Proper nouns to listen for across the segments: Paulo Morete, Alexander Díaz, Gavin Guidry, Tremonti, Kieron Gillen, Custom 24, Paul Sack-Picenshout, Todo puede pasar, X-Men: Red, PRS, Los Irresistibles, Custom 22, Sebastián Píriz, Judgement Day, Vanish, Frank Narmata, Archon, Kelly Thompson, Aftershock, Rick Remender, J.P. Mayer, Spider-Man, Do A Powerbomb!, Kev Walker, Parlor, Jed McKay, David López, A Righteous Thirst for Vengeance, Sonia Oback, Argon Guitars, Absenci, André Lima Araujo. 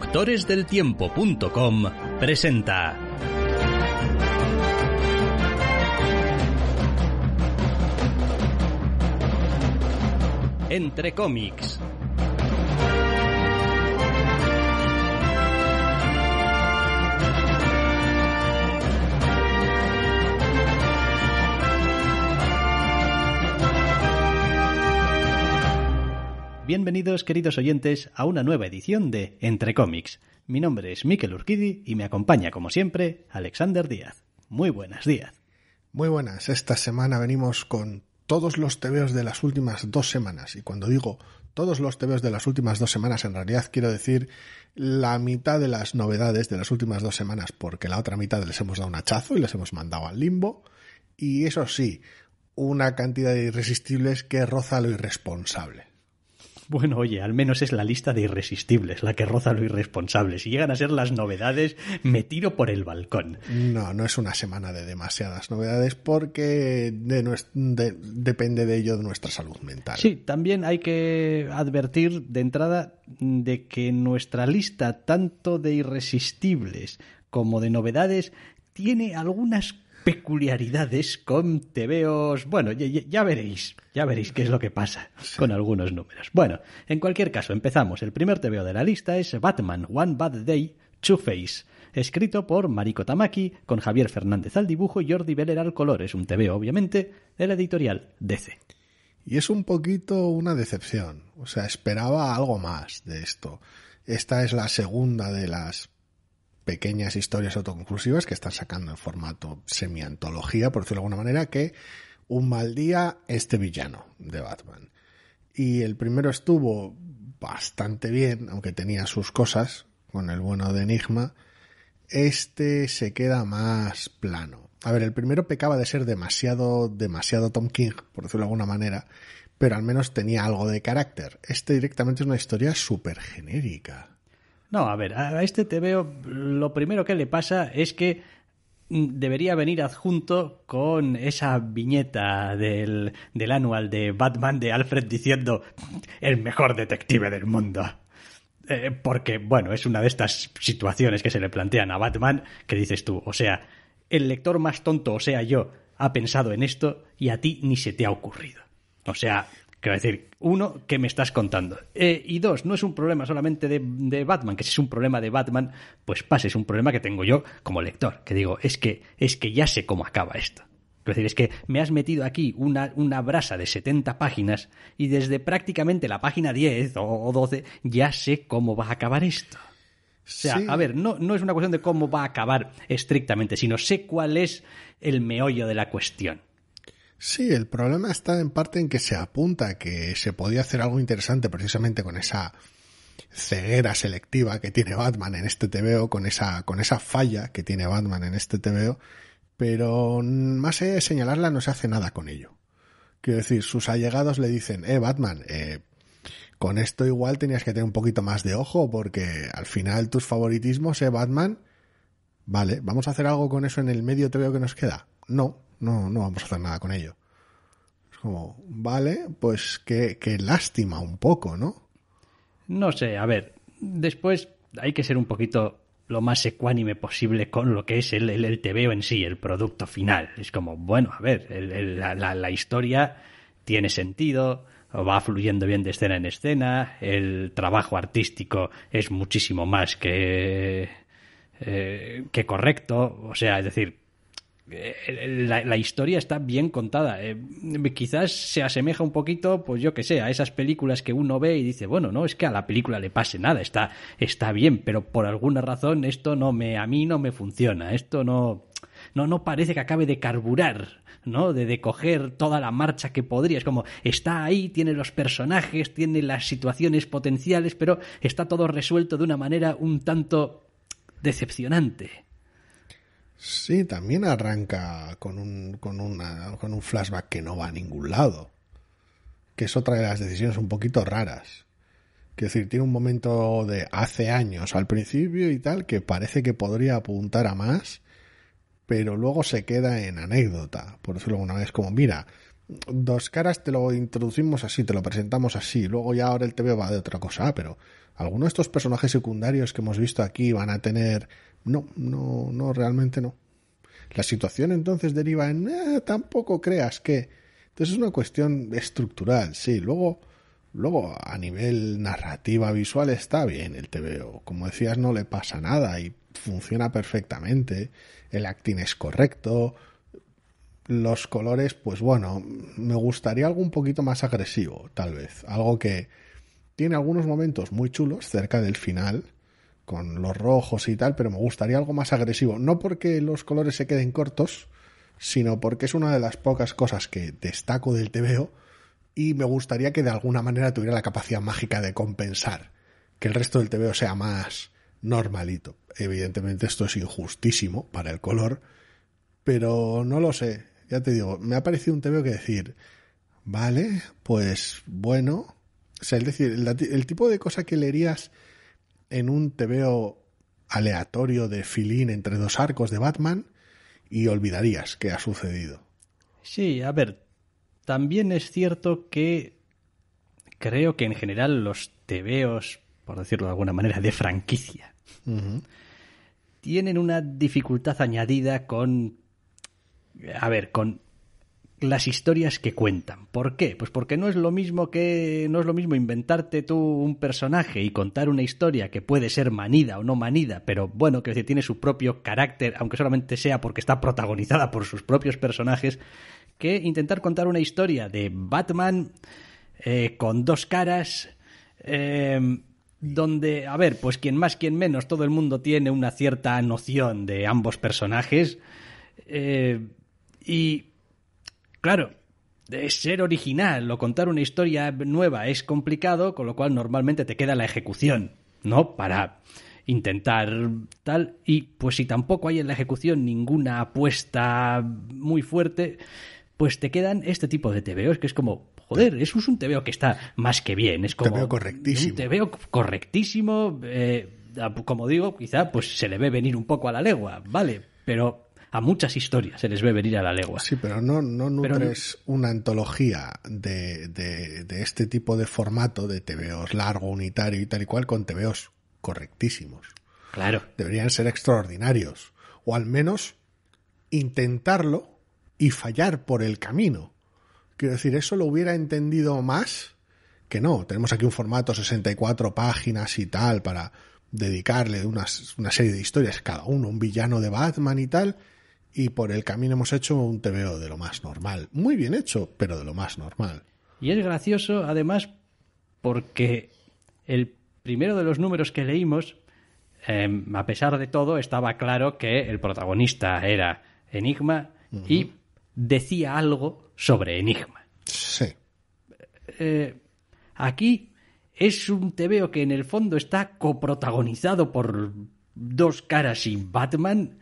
DoctoresDelTiempo.com presenta Entre Cómics. Bienvenidos, queridos oyentes, a una nueva edición de Entre Cómics. Mi nombre es Mikel Urquidi y me acompaña, como siempre, Alexander Díaz. Muy buenas, Díaz. Muy buenas. Esta semana venimos con todos los tebeos de las últimas 2 semanas. Y cuando digo todos los tebeos de las últimas 2 semanas, en realidad quiero decir la mitad de las novedades de las últimas 2 semanas, porque la otra mitad les hemos dado un hachazo y les hemos mandado al limbo. Y eso sí, una cantidad de irresistibles que roza lo irresponsable. Bueno, oye, al menos es la lista de irresistibles la que roza lo irresponsable. Si llegan a ser las novedades, me tiro por el balcón. No es una semana de demasiadas novedades porque depende de ello de nuestra salud mental. Sí, también hay que advertir de entrada de que nuestra lista, tanto de irresistibles como de novedades, tiene algunas peculiaridades con tebeos. Bueno, ya veréis qué es lo que pasa con algunos números. Bueno, en cualquier caso, empezamos. El primer tebeo de la lista es Batman One Bad Day, Two-Face, escrito por Mariko Tamaki, con Javier Fernández al dibujo y Jordie Bellaire al color. Es un tebeo, obviamente, de la editorial DC. Y es un poquito una decepción. O sea, esperaba algo más de esto. Esta es la segunda de las pequeñas historias autoconclusivas que están sacando en formato semi-antología, por decirlo de alguna manera, que un mal día este villano de Batman. Y el primero estuvo bastante bien, aunque tenía sus cosas, con el bueno de Enigma. Este se queda más plano. A ver, el primero pecaba de ser demasiado Tom King, por decirlo de alguna manera, pero al menos tenía algo de carácter. Este directamente es una historia súper genérica. No, a ver, a este tebeo lo primero que le pasa es que debería venir adjunto con esa viñeta del anual de Batman de Alfred diciendo el mejor detective del mundo. Porque, bueno, es una de estas situaciones que se le plantean a Batman que dices tú, o sea, el lector más tonto, o sea yo, ha pensado en esto y a ti ni se te ha ocurrido. O sea, quiero decir, uno, ¿qué me estás contando? Y dos, no es un problema solamente de Batman, que si es un problema de Batman, pues pase, es un problema que tengo yo como lector, que digo, es que ya sé cómo acaba esto. Es decir, es que me has metido aquí una brasa de 70 páginas y desde prácticamente la página 10 o 12 ya sé cómo va a acabar esto. O sea, sí. A ver, no es una cuestión de cómo va a acabar estrictamente, sino sé cuál es el meollo de la cuestión. Sí, el problema está en parte en que se apunta a que se podía hacer algo interesante precisamente con esa ceguera selectiva que tiene Batman en este tebeo, con esa falla que tiene Batman en este tebeo, pero más allá de señalarla no se hace nada con ello. Quiero decir, sus allegados le dicen, Batman, con esto igual tenías que tener un poquito más de ojo porque al final tus favoritismos, Batman, vale, ¿vamos a hacer algo con eso en el medio tebeo que nos queda? No vamos a hacer nada con ello. Es como, vale, pues qué lástima un poco, ¿no? No sé, a ver, después hay que ser un poquito lo más ecuánime posible con lo que es el tebeo en sí, el producto final. Es como, bueno, a ver, la historia tiene sentido, va fluyendo bien de escena en escena, el trabajo artístico es muchísimo más que correcto, o sea, es decir, la historia está bien contada. Quizás se asemeja un poquito, pues yo que sé, a esas películas que uno ve y dice, bueno, no es que a la película le pase nada, está bien, pero por alguna razón esto a mí no me funciona, esto no parece que acabe de carburar, ¿no? De coger toda la marcha que podría. Es como, está ahí, tiene los personajes, tiene las situaciones potenciales, pero está todo resuelto de una manera un tanto decepcionante. Sí, también arranca con un flashback que no va a ningún lado, que es otra de las decisiones un poquito raras. Quiero decir, tiene un momento de hace años al principio y tal que parece que podría apuntar a más, pero luego se queda en anécdota, por decirlo alguna vez, como mira, Dos Caras te lo introducimos así, te lo presentamos así, luego ya ahora el TV va de otra cosa, pero ¿Alguno de estos personajes secundarios que hemos visto aquí van a tener...? No, realmente no. La situación entonces deriva en... tampoco creas que... Entonces es una cuestión estructural, sí. Luego, a nivel narrativa visual está bien el TVO. Como decías, no le pasa nada y funciona perfectamente. El acting es correcto. Los colores, pues bueno, me gustaría algo un poquito más agresivo, tal vez. Algo que tiene algunos momentos muy chulos cerca del final, con los rojos y tal, pero me gustaría algo más agresivo. No porque los colores se queden cortos, sino porque es una de las pocas cosas que destaco del TVO y me gustaría que de alguna manera tuviera la capacidad mágica de compensar, que el resto del TVO sea más normalito. Evidentemente esto es injustísimo para el color, pero no lo sé. Ya te digo, me ha parecido un TVO que decir, vale, pues bueno. O sea, es decir, el tipo de cosa que leerías en un TVO aleatorio de filín entre dos arcos de Batman y olvidarías que ha sucedido. Sí, a ver, también es cierto que creo que en general los TVOs, por decirlo de alguna manera, de franquicia, tienen una dificultad añadida con las historias que cuentan. ¿Por qué? Pues porque no es lo mismo inventarte tú un personaje y contar una historia que puede ser manida o no manida, pero bueno, que tiene su propio carácter, aunque solamente sea porque está protagonizada por sus propios personajes, que intentar contar una historia de Batman con dos caras, donde, a ver, pues quien más, quien menos, todo el mundo tiene una cierta noción de ambos personajes, y claro, ser original o contar una historia nueva es complicado, con lo cual normalmente te queda la ejecución, ¿no? Para intentar tal, y pues si tampoco hay en la ejecución ninguna apuesta muy fuerte, pues te quedan este tipo de TVOs, que es como, joder, eso es un TVO que está más que bien, es como TVO correctísimo. Un TVO correctísimo, como digo, quizá pues se le ve venir un poco a la legua, vale, pero... A muchas historias se les ve venir a la legua. Sí, pero no nutres una antología de este tipo de formato de TVOs largo, unitario y tal y cual con TVOs correctísimos. Claro. Deberían ser extraordinarios. O al menos intentarlo y fallar por el camino. Quiero decir, eso lo hubiera entendido más que no. Tenemos aquí un formato 64 páginas y tal para... dedicarle una serie de historias cada uno, un villano de Batman y tal, y por el camino hemos hecho un TVO de lo más normal, muy bien hecho, pero de lo más normal. Y es gracioso además porque el primero de los números que leímos, a pesar de todo, estaba claro que el protagonista era Enigma y decía algo sobre Enigma. Sí. Aquí es un TVO que en el fondo está coprotagonizado por dos caras y Batman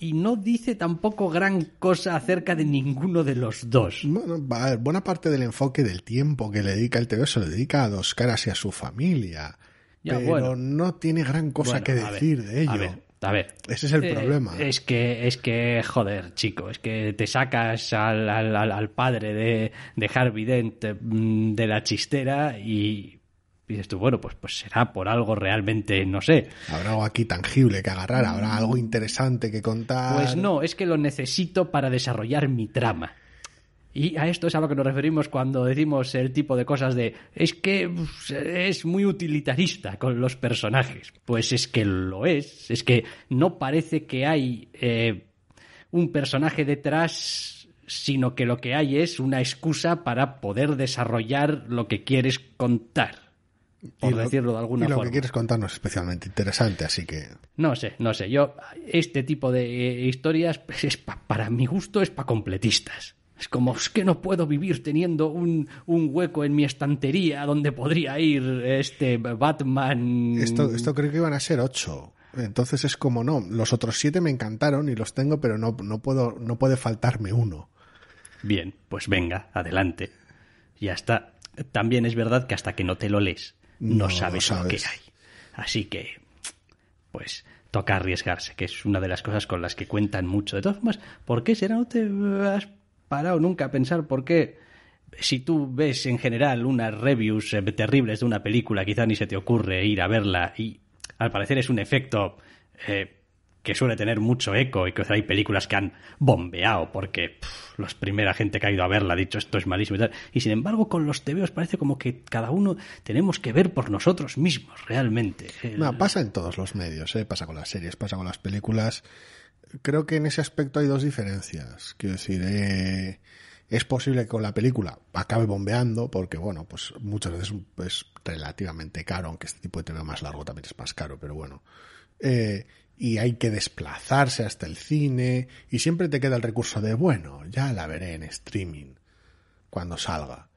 y no dice tampoco gran cosa acerca de ninguno de los dos. Bueno, buena parte del enfoque del tiempo que le dedica el TVO se lo dedica a dos caras y a su familia. Ya, pero bueno, no tiene gran cosa que decir de ello. A ver. Ese es el problema. Es que, joder, chico, es que te sacas al padre de Harvey Dent de la chistera y... dices tú, bueno, pues será por algo realmente, no sé. Habrá algo aquí tangible que agarrar, habrá algo interesante que contar. Pues no, es que lo necesito para desarrollar mi trama. Y a esto es a lo que nos referimos cuando decimos el tipo de cosas de... es que es muy utilitarista con los personajes. Pues es que lo es. Es que no parece que hay un personaje detrás... sino que lo que hay es una excusa para poder desarrollar lo que quieres contar. Por decirlo de alguna forma. Y lo que quieres contarnos es especialmente interesante, así que... No sé. Yo, este tipo de historias, es para mi gusto, es para completistas. Es como, es que no puedo vivir teniendo un hueco en mi estantería donde podría ir este Batman... Esto creo que iban a ser 8. Entonces es como, no, los otros 7 me encantaron y los tengo, pero no puede faltarme uno. Bien, pues venga, adelante. Ya está. También es verdad que hasta que no te lo lees, no sabes lo que hay. Así que, pues, toca arriesgarse, que es una de las cosas con las que cuentan mucho. De todas formas, ¿por qué será? No te has parado nunca a pensar por qué si tú ves en general unas reviews terribles de una película, quizá ni se te ocurre ir a verla, y al parecer es un efecto que suele tener mucho eco, y que hay películas que han bombeado porque la primera gente que ha ido a verla ha dicho esto es malísimo y tal, y sin embargo con los tebeos parece como que cada uno tenemos que ver por nosotros mismos realmente. No, pasa en todos los medios, pasa con las series, pasa con las películas. Creo que en ese aspecto hay dos diferencias, quiero decir, es posible que con la película acabe bombeando porque, bueno, pues muchas veces es relativamente caro, aunque este tipo de TV más largo también es más caro, pero bueno. Y hay que desplazarse hasta el cine y siempre te queda el recurso de, bueno, ya la veré en streaming cuando salga.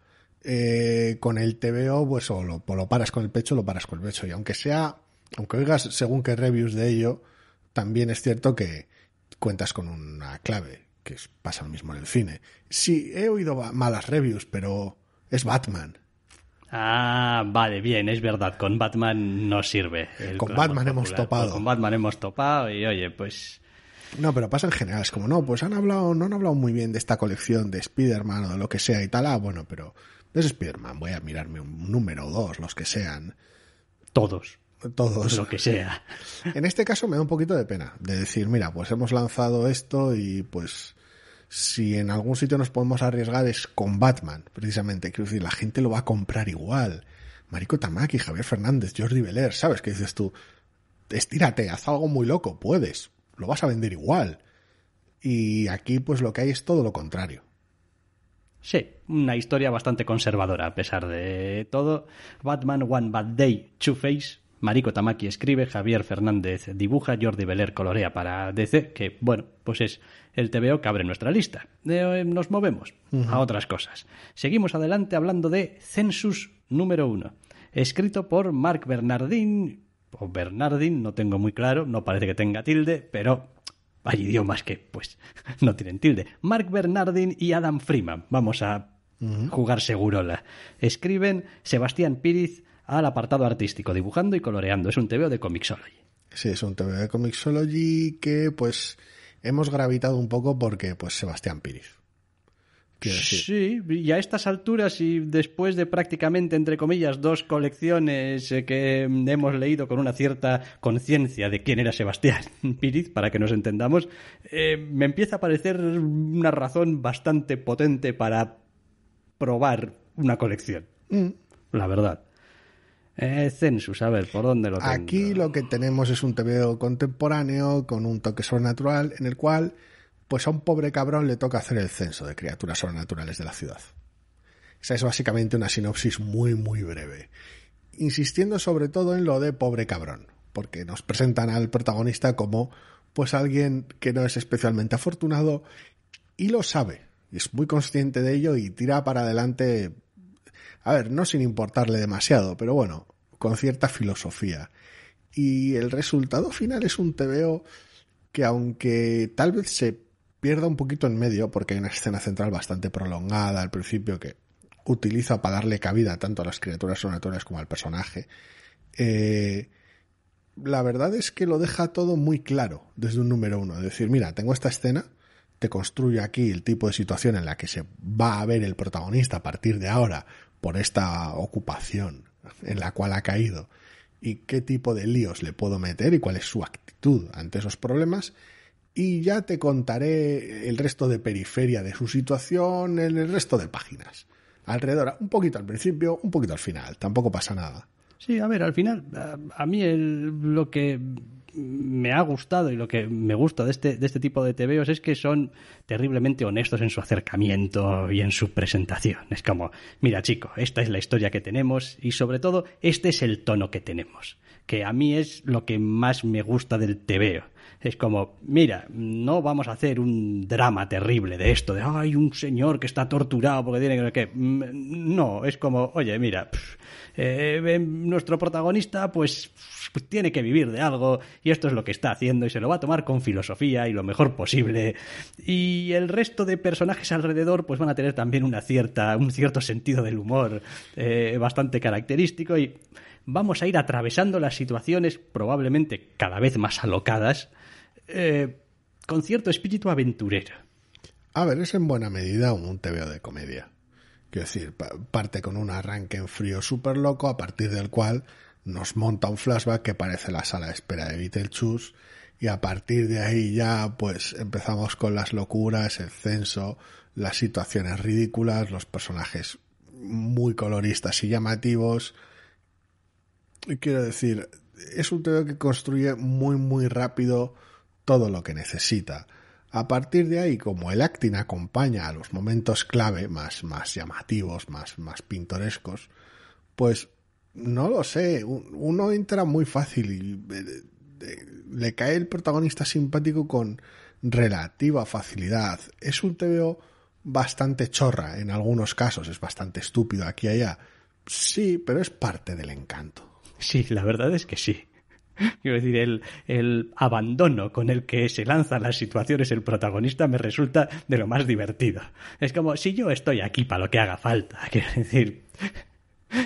Con el TVO, pues o lo paras con el pecho o lo paras con el pecho. Y aunque oigas según qué reviews de ello, también es cierto que cuentas con una clave. Que pasa lo mismo en el cine. Sí, he oído malas reviews, pero es Batman. Ah, vale, bien, es verdad. Con Batman no sirve. Con Batman hemos topado. Con Batman hemos topado y, oye, pues... No, pero pasa en general. Es como, no, pues no han hablado muy bien de esta colección de Spider-Man o de lo que sea y tal. Ah, bueno, pero es Spider-Man. Voy a mirarme un número o dos, los que sean. Todos. Lo que sea. En este caso me da un poquito de pena de decir, mira, pues hemos lanzado esto y pues si en algún sitio nos podemos arriesgar es con Batman, precisamente. Quiero decir, la gente lo va a comprar igual. Mariko Tamaki, Javier Fernández, Jordie Bellaire, ¿sabes? ¿Qué dices tú? Estírate, haz algo muy loco, puedes. Lo vas a vender igual. Y aquí pues lo que hay es todo lo contrario. Sí, una historia bastante conservadora a pesar de todo. Batman, One Bad Day, Two-Face. Mariko Tamaki escribe, Javier Fernández dibuja, Jordie Bellaire colorea para DC, que, bueno, pues es el TVO que abre nuestra lista. Nos movemos a otras cosas. Seguimos adelante hablando de Census número 1, escrito por Marc Bernardin, o Bernardin, no tengo muy claro, no parece que tenga tilde, pero hay idiomas que, pues, no tienen tilde. Marc Bernardin y Adam Freeman, vamos a jugar segurola. Escriben Sebastián Píriz, al apartado artístico, dibujando y coloreando. Es un TVO de Comixology. Sí, es un TVO de Comixology que, pues, hemos gravitado un poco porque, pues, Sebastián Píriz. Sí, y a estas alturas y después de prácticamente, entre comillas, dos colecciones que hemos leído con una cierta conciencia de quién era Sebastián Píriz, para que nos entendamos, me empieza a parecer una razón bastante potente para probar una colección. La verdad. Census, a ver, ¿por dónde lo tengo? Aquí lo que tenemos es un TVO contemporáneo con un toque sobrenatural en el cual, pues a un pobre cabrón le toca hacer el censo de criaturas sobrenaturales de la ciudad. Esa es básicamente una sinopsis muy, muy breve. Insistiendo sobre todo en lo de pobre cabrón, porque nos presentan al protagonista como, pues, alguien que no es especialmente afortunado y lo sabe, es muy consciente de ello y tira para adelante... A ver, no sin importarle demasiado, pero bueno, con cierta filosofía. Y el resultado final es un TVO que, aunque tal vez se pierda un poquito en medio, porque hay una escena central bastante prolongada al principio que utiliza para darle cabida tanto a las criaturas sobrenaturales como al personaje, la verdad es que lo deja todo muy claro desde un número uno. Es decir, mira, tengo esta escena, te construyo aquí el tipo de situación en la que se va a ver el protagonista a partir de ahora, por esta ocupación en la cual ha caído y qué tipo de líos le puedo meter y cuál es su actitud ante esos problemas, y ya te contaré el resto de periferia de su situación en el resto de páginas alrededor, un poquito al principio, un poquito al final, tampoco pasa nada. Sí, a ver, al final a mí lo que me ha gustado y lo que me gusta de este tipo de TVOs es que son terriblemente honestos en su acercamiento y en su presentación. Es como, mira, chico, esta es la historia que tenemos y sobre todo este es el tono que tenemos, que a mí es lo que más me gusta del TVO. Es como, mira, no vamos a hacer un drama terrible de esto, de hay un señor que está torturado porque tiene que... No, es como, oye, mira, nuestro protagonista pues tiene que vivir de algo y esto es lo que está haciendo y se lo va a tomar con filosofía y lo mejor posible. Y el resto de personajes alrededor pues van a tener también un cierto sentido del humor bastante característico y... Vamos a ir atravesando las situaciones probablemente cada vez más alocadas con cierto espíritu aventurero. A ver, es en buena medida un TVO de comedia. Quiero decir, parte con un arranque en frío súper loco, a partir del cual nos monta un flashback que parece la sala de espera de Beetlejuice, y a partir de ahí ya pues empezamos con las locuras, el censo, las situaciones ridículas, los personajes muy coloristas y llamativos. Y quiero decir, es un TVO que construye muy muy rápido todo lo que necesita. A partir de ahí, como el acting acompaña a los momentos clave más llamativos, más pintorescos, pues no lo sé, uno entra muy fácil y le cae el protagonista simpático con relativa facilidad. Es un TVO bastante chorra en algunos casos, es bastante estúpido aquí y allá. Sí, pero es parte del encanto. Sí, la verdad es que sí. Quiero decir, el abandono con el que se lanzan las situaciones el protagonista me resulta de lo más divertido. Es como, si yo estoy aquí para lo que haga falta, quiero decir,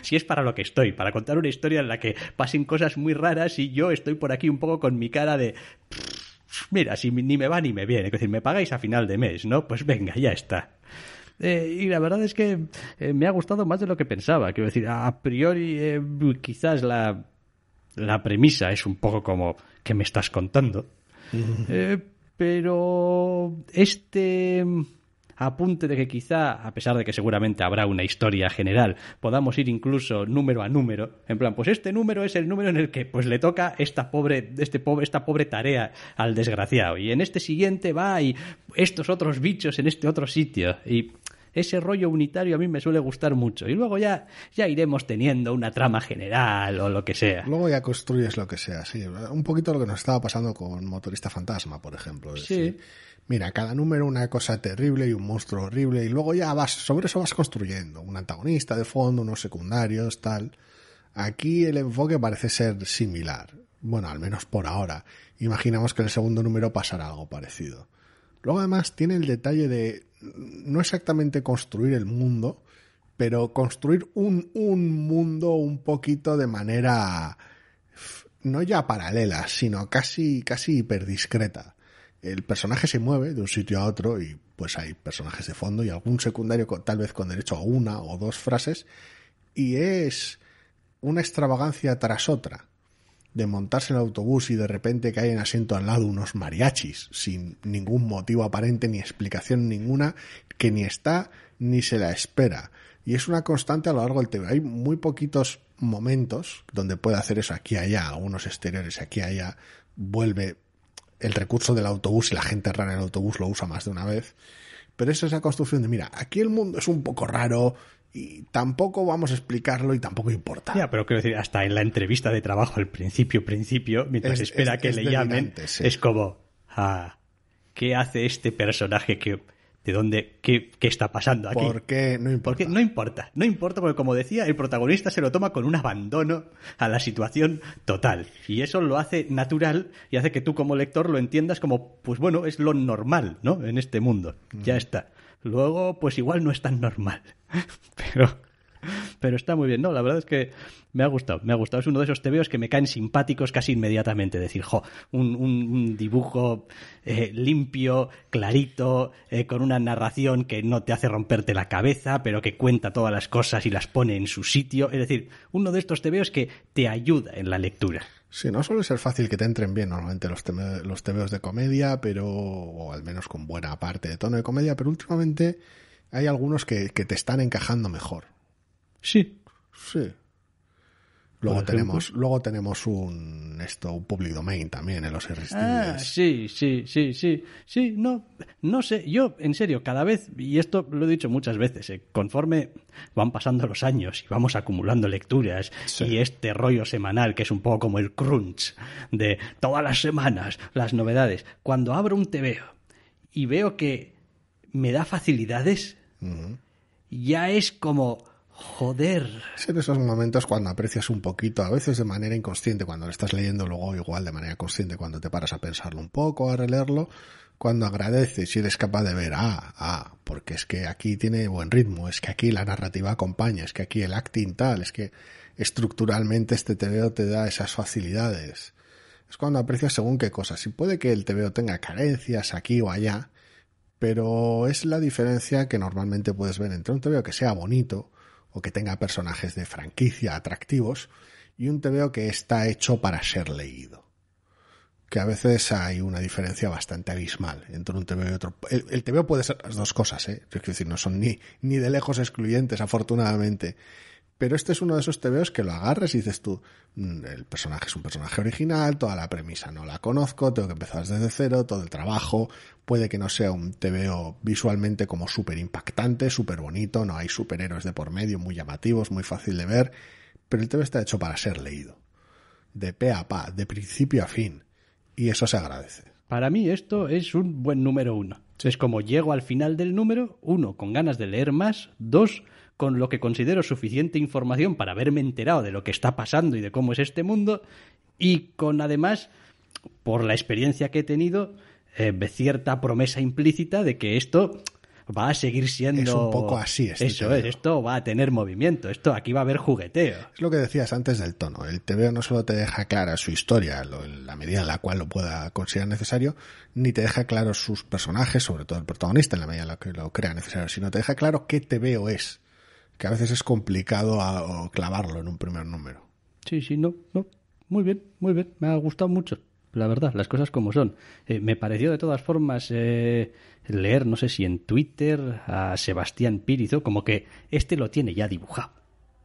si es para lo que estoy, para contar una historia en la que pasen cosas muy raras y yo estoy por aquí un poco con mi cara de, mira, si ni me va ni me viene, es decir, me pagáis a final de mes, ¿no? Pues venga, ya está. Y la verdad es que me ha gustado más de lo que pensaba. Quiero decir, a priori quizás la premisa es un poco como ¿qué me estás contando? Pero este apunte de que quizá, a pesar de que seguramente habrá una historia general, podamos ir incluso número a número, en plan, pues este número es el número en el que pues le toca esta pobre tarea al desgraciado, y en este siguiente va y estos otros bichos en este otro sitio, y ese rollo unitario a mí me suele gustar mucho. Y luego ya iremos teniendo una trama general o lo que sea. Luego ya construyes lo que sea, sí. Un poquito lo que nos estaba pasando con Motorista Fantasma, por ejemplo. Sí. Decir, mira, cada número una cosa terrible y un monstruo horrible. Y luego ya sobre eso vas construyendo. Un antagonista de fondo, unos secundarios, tal. Aquí el enfoque parece ser similar. Bueno, al menos por ahora. Imaginamos que en el segundo número pasará algo parecido. Luego además tiene el detalle de no exactamente construir el mundo, pero construir un mundo un poquito de manera no ya paralela, sino casi hiperdiscreta. El personaje se mueve de un sitio a otro y pues hay personajes de fondo y algún secundario tal vez con derecho a una o dos frases, y es una extravagancia tras otra. De montarse en el autobús y de repente que hay en asiento al lado unos mariachis sin ningún motivo aparente ni explicación ninguna, que ni está ni se la espera, y es una constante a lo largo del TV. Hay muy poquitos momentos donde puede hacer eso aquí y allá, algunos exteriores aquí y allá, vuelve el recurso del autobús y la gente rara en el autobús lo usa más de una vez, pero es esa construcción de mira, aquí el mundo es un poco raro y tampoco vamos a explicarlo y tampoco importa. Ya, pero quiero decir, hasta en la entrevista de trabajo al principio, mientras espera que le llamen, sí. Es como, ¿qué hace este personaje? ¿De dónde? ¿Qué está pasando aquí? ¿Por qué? No importa. Porque no importa porque, como decía, el protagonista se lo toma con un abandono a la situación total. Y eso lo hace natural y hace que tú como lector lo entiendas como, pues bueno, es lo normal, ¿no? En este mundo. Ya está. Luego, pues igual no es tan normal, pero está muy bien, ¿no? La verdad es que me ha gustado. Es uno de esos tebeos que me caen simpáticos casi inmediatamente. Decir, un dibujo limpio, clarito, con una narración que no te hace romperte la cabeza, pero que cuenta todas las cosas y las pone en su sitio. Es decir, uno de estos tebeos que te ayuda en la lectura. Sí, no suele ser fácil que te entren bien normalmente los tebeos de comedia, pero o al menos con buena parte de tono de comedia, pero últimamente hay algunos que te están encajando mejor. Sí. Luego tenemos un Public Domain también en Los Irresistibles. Sí. No sé, yo en serio, cada vez, y esto lo he dicho muchas veces, conforme van pasando los años y vamos acumulando lecturas, sí, y este rollo semanal que es un poco como el crunch de todas las semanas, las novedades, cuando abro un TVO y veo que me da facilidades, ya es como... Joder. Es en esos momentos cuando aprecias un poquito, a veces de manera inconsciente cuando lo estás leyendo, luego igual de manera consciente cuando te paras a pensarlo un poco, a releerlo, cuando agradeces y eres capaz de ver, porque es que aquí tiene buen ritmo, es que aquí la narrativa acompaña, es que aquí el acting tal, es que estructuralmente este TVO te da esas facilidades. Es cuando aprecias según qué cosas. Y puede que el TVO tenga carencias aquí o allá, pero es la diferencia que normalmente puedes ver entre un TVO que sea bonito o que tenga personajes de franquicia atractivos y un TVO que está hecho para ser leído. Que a veces hay una diferencia bastante abismal entre un TVO y otro. El TVO puede ser las dos cosas, ¿eh? Es decir, no son ni de lejos excluyentes, afortunadamente. Pero este es uno de esos TVOs que lo agarras y dices tú, el personaje es un personaje original, toda la premisa no la conozco, tengo que empezar desde cero, todo el trabajo, puede que no sea un TVO visualmente como súper impactante, súper bonito, no hay superhéroes de por medio, muy llamativos, muy fácil de ver, pero el TVO está hecho para ser leído, de pe a pa, de principio a fin, y eso se agradece. Para mí esto es un buen número 1. Sí. Es como llego al final del número, 1, con ganas de leer más, 2, con lo que considero suficiente información para haberme enterado de lo que está pasando y de cómo es este mundo, y con además, por la experiencia que he tenido, cierta promesa implícita de que esto va a seguir siendo... Es un poco así. Eso es, esto va a tener movimiento, esto aquí va a haber jugueteo. Es lo que decías antes del tono, el TVO no solo te deja clara su historia, la medida en la cual lo pueda considerar necesario, ni te deja claro sus personajes, sobre todo el protagonista, en la medida en la que lo crea necesario, sino te deja claro qué TVO es, que a veces es complicado clavarlo en un primer número. Sí, no. Muy bien, me ha gustado mucho. La verdad, las cosas como son. Me pareció de todas formas leer, no sé si en Twitter, a Sebastián Píriz, como que este lo tiene ya dibujado.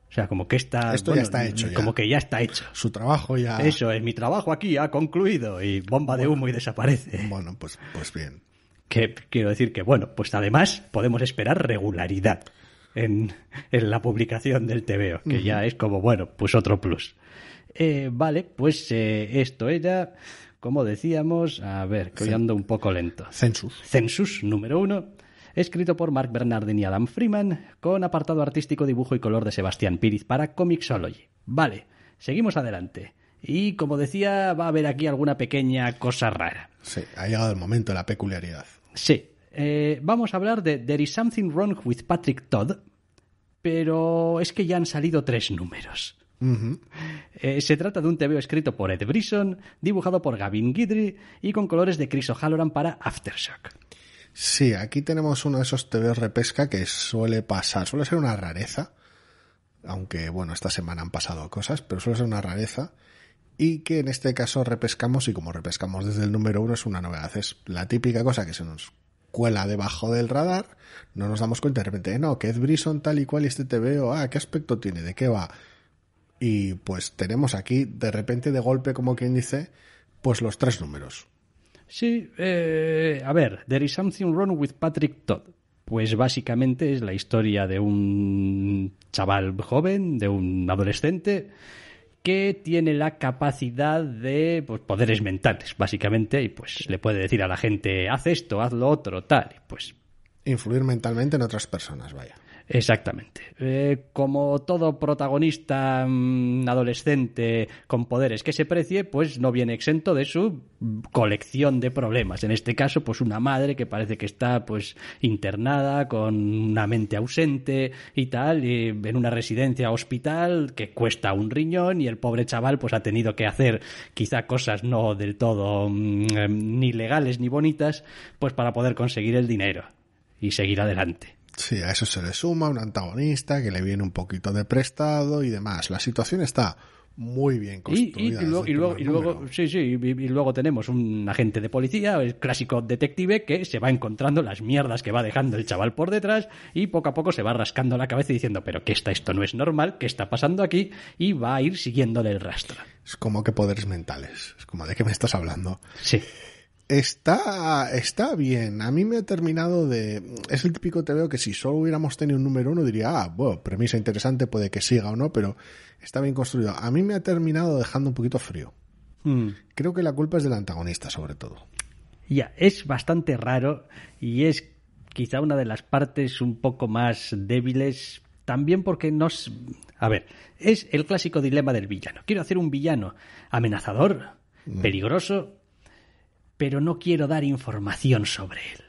O sea, como que ya está hecho. Como que ya está hecho. Su trabajo ya... Eso es, mi trabajo aquí ha concluido y bomba de humo y desaparece. Bueno, pues bien. Que quiero decir que, bueno, pues además podemos esperar regularidad en la publicación del TVO, que ya es como, bueno, pues otro plus. Vale, pues esto era, como decíamos, a ver, que hoy ando un poco lento. Census número 1, escrito por Marc Bernardin y Adam Freeman, con apartado artístico, dibujo y color de Sebastián Píriz para Comixology. Vale, seguimos adelante. Y como decía, va a haber aquí alguna pequeña cosa rara. Sí, ha llegado el momento, la peculiaridad. Sí. Vamos a hablar de There is Something Wrong with Patrick Todd, pero es que ya han salido 3 números. Uh-huh. Se trata de un TVO escrito por Ed Brisson, dibujado por Gavin Guidry y con colores de Chris O'Halloran para Aftershock. Sí, aquí tenemos uno de esos TVOs repesca que suele ser una rareza, aunque bueno, esta semana han pasado cosas, pero suele ser una rareza. Y que en este caso repescamos, y como repescamos desde el número 1 es una novedad, es la típica cosa que se nos cuela debajo del radar, no nos damos cuenta de repente, que Ed Brisson tal y cual y este TVO, ¿qué aspecto tiene? ¿De qué va? Y pues tenemos aquí de repente, de golpe, como quien dice, pues los 3 números. Sí, a ver, There is Something Wrong with Patrick Todd. Pues básicamente es la historia de un chaval joven, de un adolescente, que tiene la capacidad de poderes mentales, básicamente, y pues le puede decir a la gente, haz esto, haz lo otro, tal, y pues... Influir mentalmente en otras personas, vaya. Exactamente. Como todo protagonista adolescente con poderes que se precie, pues no viene exento de su colección de problemas. En este caso, pues una madre que parece que está pues internada con una mente ausente y tal, y en una residencia hospital que cuesta un riñón, y el pobre chaval pues ha tenido que hacer quizá cosas no del todo ni legales ni bonitas, pues para poder conseguir el dinero y seguir adelante. Sí, a eso se le suma un antagonista que le viene un poquito de prestado y demás. La situación está muy bien construida. Y luego tenemos un agente de policía, el clásico detective, que se va encontrando las mierdas que va dejando el chaval por detrás y poco a poco se va rascando la cabeza y diciendo, pero que esto no es normal, ¿qué está pasando aquí? Y va a ir siguiéndole el rastro. Es como que poderes mentales. Es como, ¿de qué me estás hablando? Sí. Está bien. A mí me ha terminado de... Es el típico TVO que si solo hubiéramos tenido un número 1 diría, premisa interesante, puede que siga o no, pero está bien construido. A mí me ha terminado dejando un poquito frío. Creo que la culpa es del antagonista, sobre todo. Ya, es bastante raro y es quizá una de las partes un poco más débiles, también porque nos... A ver, es el clásico dilema del villano. Quiero hacer un villano amenazador, peligroso... pero no quiero dar información sobre él.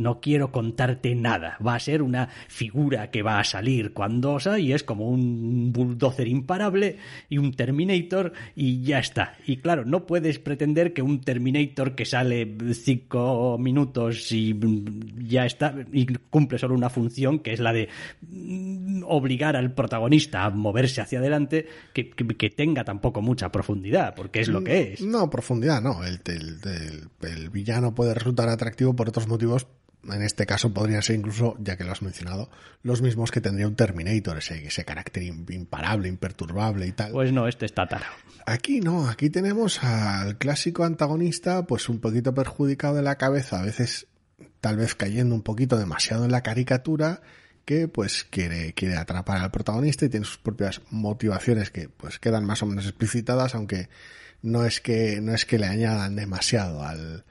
no quiero contarte nada, va a ser una figura que va a salir cuandosa y es como un bulldozer imparable y un Terminator y ya está. Y claro, no puedes pretender que un Terminator que sale 5 minutos y ya está, y cumple solo una función que es la de obligar al protagonista a moverse hacia adelante, que tenga tampoco mucha profundidad, porque es lo que es. No, profundidad no, el villano puede resultar atractivo por otros motivos. En este caso podrían ser incluso, ya que lo has mencionado, los mismos que tendría un Terminator, ese carácter imparable, imperturbable y tal. Pues no, este está tarado. Aquí no, aquí tenemos al clásico antagonista pues un poquito perjudicado de la cabeza, a veces tal vez cayendo un poquito demasiado en la caricatura, que pues quiere atrapar al protagonista y tiene sus propias motivaciones que pues quedan más o menos explicitadas, aunque no es que le añadan demasiado al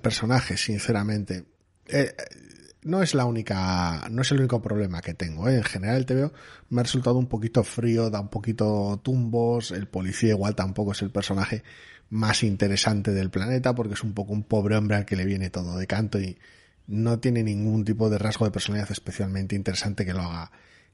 personaje, sinceramente. No es el único problema que tengo, ¿eh? En general el TVO me ha resultado un poquito frío, da un poquito tumbos. El policía igual tampoco es el personaje más interesante del planeta, porque es un poco un pobre hombre al que le viene todo de canto y no tiene ningún tipo de rasgo de personalidad especialmente interesante que lo haga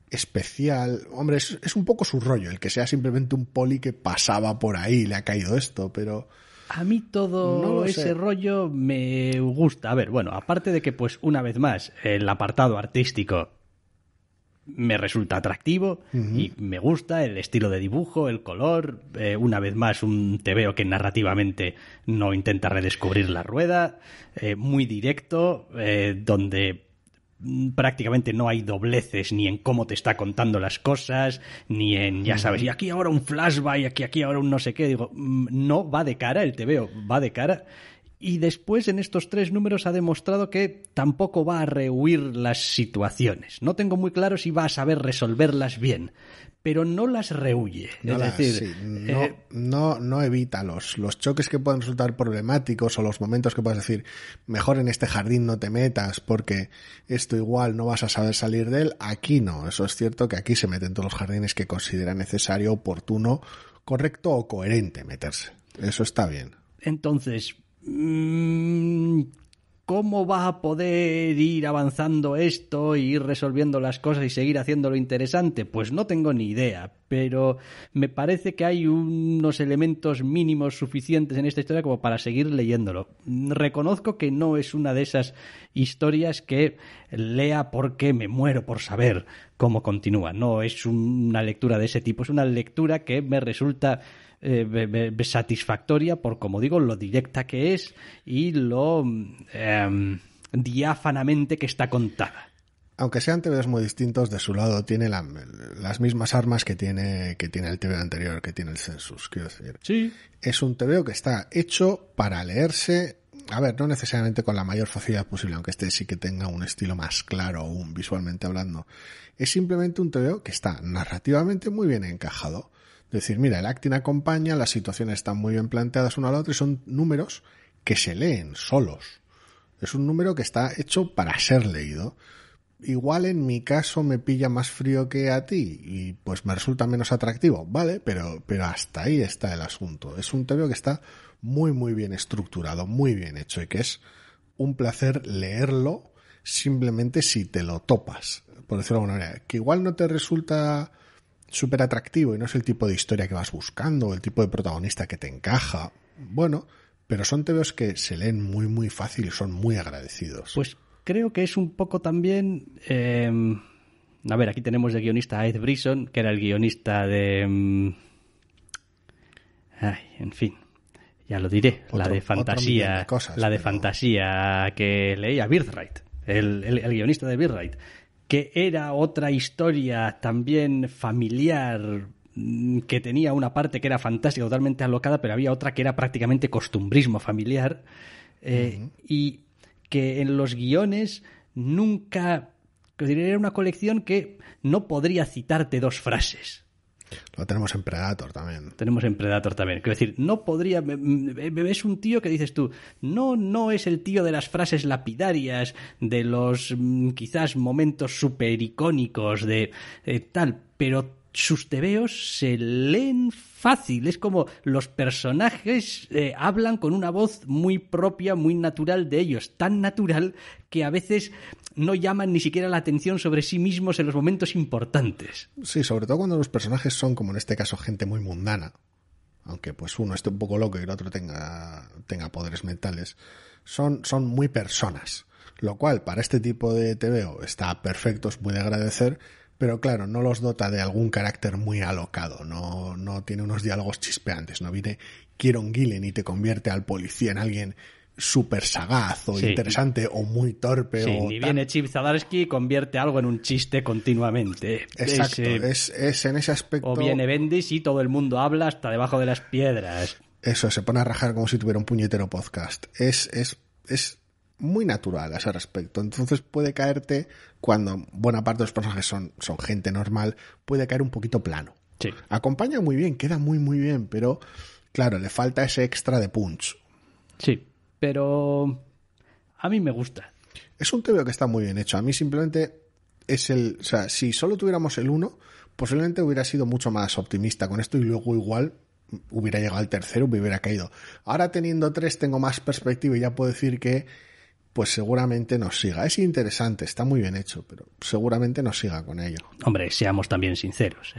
especial. Hombre, es un poco su rollo, el que sea simplemente un poli que pasaba por ahí y le ha caído esto, pero... A mí todo no ese sé. Rollo me gusta. A ver, bueno, aparte de que, pues, una vez más, el apartado artístico me resulta atractivo y me gusta el estilo de dibujo, el color. Una vez más, un tebeo que narrativamente no intenta redescubrir la rueda. Muy directo, donde prácticamente no hay dobleces ni en cómo te está contando las cosas, ni en, ya sabes, y aquí ahora un flashback, y aquí ahora un no sé qué. Digo, no, va de cara el TVO, va de cara. Y después en estos 3 números ha demostrado que tampoco va a rehuir las situaciones. No tengo muy claro si va a saber resolverlas bien, pero no las rehuye. No, no evita los choques que puedan resultar problemáticos o los momentos que puedas decir, mejor en este jardín no te metas porque esto igual no vas a saber salir de él. Aquí no, eso es cierto que aquí se meten todos los jardines que considera necesario, oportuno, correcto o coherente meterse. Eso está bien. Entonces... ¿cómo va a poder ir avanzando esto e ir resolviendo las cosas y seguir haciéndolo interesante? Pues no tengo ni idea, pero me parece que hay unos elementos mínimos suficientes en esta historia como para seguir leyéndolo. Reconozco que no es una de esas historias que lea porque me muero por saber cómo continúa. No es una lectura de ese tipo, es una lectura que me resulta... satisfactoria por, como digo, lo directa que es y lo diáfanamente que está contada. Aunque sean TVs muy distintos, de su lado tiene las mismas armas que tiene el TVO anterior, que tiene el Census, quiero decir. Sí. Es un TVO que está hecho para leerse, a ver, no necesariamente con la mayor facilidad posible, aunque este sí que tenga un estilo más claro aún visualmente hablando. Es simplemente un TVO que está narrativamente muy bien encajado. Es decir, mira, el acting acompaña, las situaciones están muy bien planteadas una a la otra y son números que se leen solos. Es un número que está hecho para ser leído. Igual en mi caso me pilla más frío que a ti y pues me resulta menos atractivo, ¿vale? Pero hasta ahí está el asunto. Es un TVO que está muy, muy bien estructurado, muy bien hecho y que es un placer leerlo simplemente si te lo topas, por decirlo de alguna manera. Que igual no te resulta... súper atractivo y no es el tipo de historia que vas buscando o el tipo de protagonista que te encaja, bueno, pero son TVOs que se leen muy muy fácil y son muy agradecidos. Pues creo que es un poco también a ver, aquí tenemos de guionista a Ed Brisson, que era el guionista de en fin, ya lo diré, la de fantasía que leía Birthright, el guionista de Birthright, que era otra historia también familiar que tenía una parte que era fantástica, totalmente alocada, pero había otra que era prácticamente costumbrismo familiar y que en los guiones nunca... Era una colección que no podría citarte 2 frases. Lo tenemos en Predator también. Quiero decir, no podría... Es un tío que dices tú, no es el tío de las frases lapidarias, de los quizás momentos supericónicos, de tal, pero sus tebeos se leen fácil, es como los personajes hablan con una voz muy propia, muy natural de ellos, tan natural que a veces no llaman ni siquiera la atención sobre sí mismos en los momentos importantes. Sí, sobre todo cuando los personajes son, como en este caso, gente muy mundana, aunque pues uno esté un poco loco y el otro tenga poderes mentales, son muy personas, lo cual para este tipo de tebeo está perfecto, es muy de agradecer. Pero claro, no los dota de algún carácter muy alocado, no tiene unos diálogos chispeantes, no viene Kieron Gillen y te convierte al policía en alguien súper sagaz o interesante o muy torpe. Sí, ni viene Chip Zdarsky y convierte algo en un chiste continuamente. Exacto, es en ese aspecto... O viene Bendis y todo el mundo habla hasta debajo de las piedras. Eso, se pone a rajar como si tuviera un puñetero podcast. Es muy natural a ese respecto, entonces puede caerte, cuando buena parte de los personajes son gente normal, puede caer un poquito plano. Sí. Acompaña muy bien, queda muy bien, pero claro, le falta ese extra de punch. Sí, pero a mí me gusta. Es un tebeo que está muy bien hecho, a mí simplemente es o sea, si solo tuviéramos el 1, posiblemente hubiera sido mucho más optimista con esto y luego igual hubiera llegado al tercero, me hubiera caído. Ahora teniendo 3 tengo más perspectiva y ya puedo decir que pues seguramente nos siga. Es interesante, está muy bien hecho, pero seguramente nos siga con ello. Hombre, seamos también sinceros.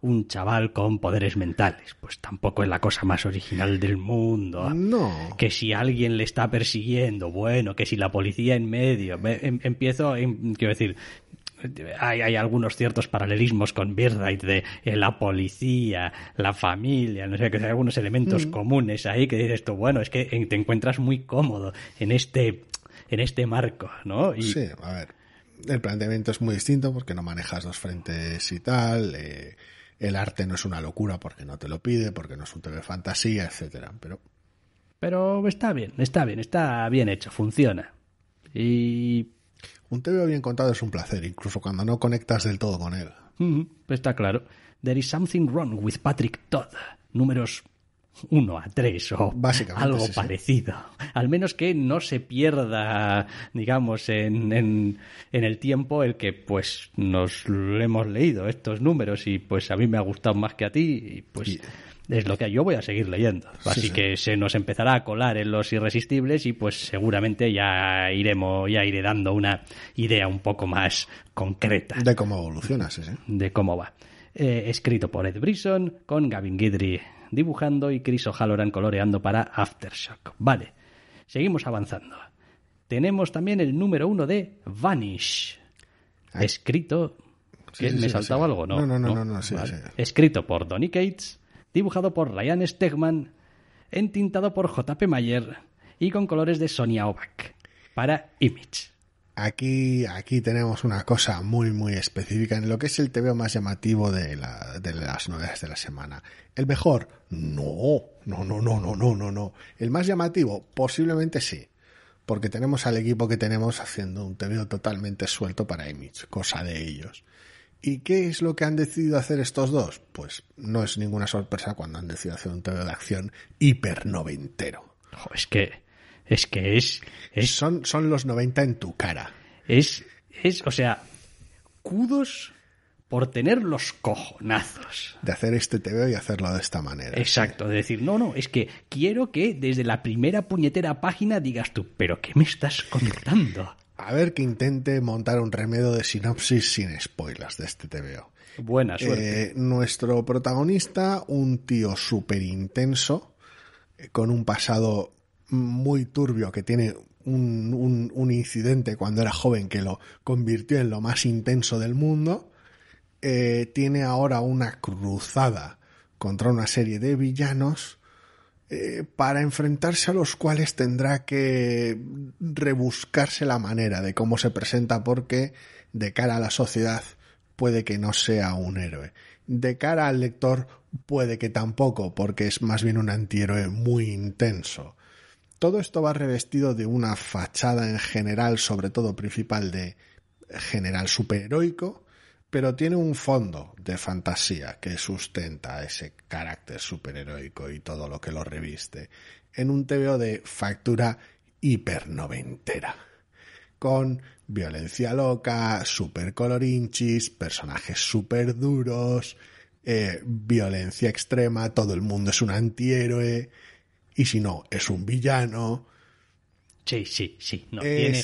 Un chaval con poderes mentales, pues tampoco es la cosa más original del mundo. No. Que si alguien le está persiguiendo, bueno, que si la policía en medio. Quiero decir... Hay algunos ciertos paralelismos con Birthright de la policía, la familia, no sé, que hay algunos elementos comunes ahí que dices tú, bueno, es que te encuentras muy cómodo en este marco, ¿no? Y... Sí, a ver, el planteamiento es muy distinto porque no manejas 2 frentes y tal, el arte no es una locura porque no te lo pide, porque no es un TV fantasía, etcétera, pero está bien hecho, funciona. Y... un tebeo bien contado es un placer, incluso cuando no conectas del todo con él. Pues está claro. There is Something Wrong with Patrick Todd. Números 1-3 o algo parecido. Al menos que no se pierda, digamos, en el tiempo el que pues nos hemos leído estos números y pues a mí me ha gustado más que a ti y pues... Sí. Es lo que yo voy a seguir leyendo. Así sí. Que se nos empezará a colar en Los Irresistibles y pues seguramente ya iré dando una idea un poco más concreta. De cómo evoluciona, sí. De cómo va. Escrito por Ed Brisson, con Gavin Guidry dibujando y Chris O'Halloran coloreando para Aftershock. Vale, seguimos avanzando. Tenemos también el número 1 de Vanish. Ay. Escrito... ¿Me he saltado algo? No. Escrito por Donny Cates, dibujado por Ryan Stegman, entintado por J.P. Mayer y con colores de Sonia Ovac para Image. Aquí tenemos una cosa muy específica en lo que es el tebeo más llamativo de las novedades de la semana. ¿El mejor? No. ¿El más llamativo? Posiblemente sí, porque tenemos al equipo que tenemos haciendo un tebeo totalmente suelto para Image, cosa de ellos. ¿Y qué es lo que han decidido hacer estos 2? Pues no es ninguna sorpresa cuando han decidido hacer un tebeo de acción hiper noventero. Oh, es que son los 90 en tu cara. O sea, kudos por tener los cojonazos de hacer este tebeo y hacerlo de esta manera. Exacto, de decir, no, es que quiero que desde la primera puñetera página digas tú, ¿pero qué me estás contando? A ver que intente montar un remedio de sinopsis sin spoilers de este tebeo. Buena suerte. Nuestro protagonista, un tío súper intenso, con un pasado muy turbio, que tiene un incidente cuando era joven que lo convirtió en lo más intenso del mundo, tiene ahora una cruzada contra una serie de villanos para enfrentarse a los cuales tendrá que rebuscarse la manera de cómo se presenta, porque de cara a la sociedad puede que no sea un héroe. De cara al lector puede que tampoco, porque es más bien un antihéroe muy intenso. Todo esto va revestido de una fachada en general, sobre todo principal, de general superheroico, pero tiene un fondo de fantasía que sustenta ese carácter superheroico y todo lo que lo reviste en un tebeo de factura hipernoventera. con violencia loca, super colorinchis, personajes super duros, violencia extrema, todo el mundo es un antihéroe y si no, es un villano. Sí, sí, sí. No, tiene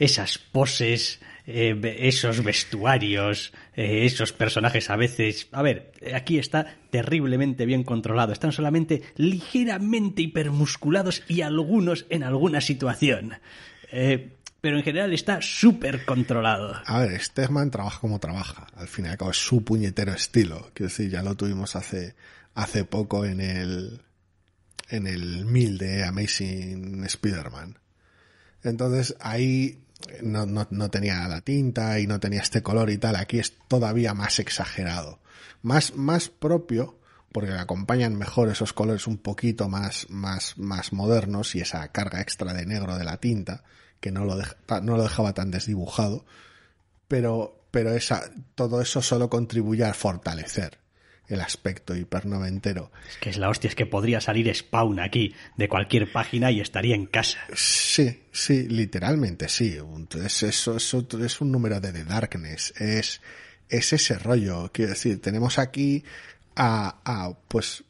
esas poses, esos vestuarios, esos personajes a veces... A ver, aquí está terriblemente bien controlado. Están solamente ligeramente hipermusculados y algunos en alguna situación. Pero en general está súper controlado. A ver, Stegman trabaja como trabaja. Al fin y al cabo es su puñetero estilo. Que sí, ya lo tuvimos hace poco en el 1000 de Amazing Spider-Man. Entonces ahí no tenía la tinta y no tenía este color y tal. Aquí es todavía más exagerado, más propio, porque le acompañan mejor esos colores un poquito más modernos y esa carga extra de negro de la tinta que no lo dejaba tan desdibujado, pero todo eso solo contribuye a fortalecer el aspecto hipernoventero. Es que es la hostia, es que podría salir Spawn aquí de cualquier página y estaría en casa. Sí, sí, literalmente sí. Entonces es un número de The Darkness, es ese rollo. Quiero decir, tenemos aquí a pues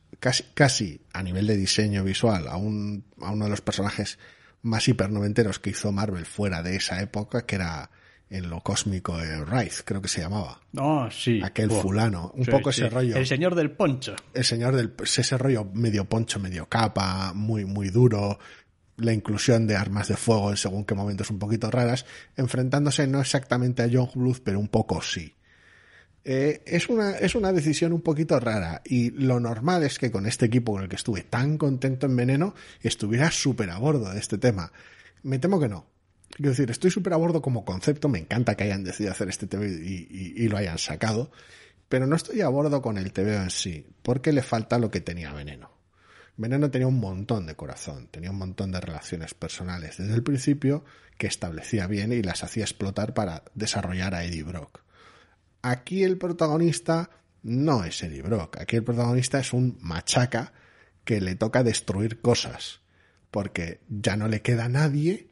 casi a nivel de diseño visual a uno de los personajes más hipernoventeros que hizo Marvel fuera de esa época, que era en lo cósmico, Wraith, creo que se llamaba. Oh, sí. Aquel fulano. Un poco ese rollo. El señor del poncho. Ese rollo medio poncho, medio capa, muy, muy duro. La inclusión de armas de fuego en según qué momentos un poquito raras. Enfrentándose no exactamente a John Bluth, pero un poco sí. Es una decisión un poquito rara. Y lo normal es que con este equipo con el que estuve tan contento en Veneno, estuviera súper a bordo de este tema. Me temo que no. Quiero decir, estoy súper a bordo como concepto, me encanta que hayan decidido hacer este TVO y lo hayan sacado, pero no estoy a bordo con el TVO en sí, porque le falta lo que tenía Veneno. Veneno tenía un montón de corazón, tenía un montón de relaciones personales desde el principio que establecía bien y las hacía explotar para desarrollar a Eddie Brock. Aquí el protagonista no es Eddie Brock, aquí el protagonista es un machaca que le toca destruir cosas, porque ya no le queda nadie.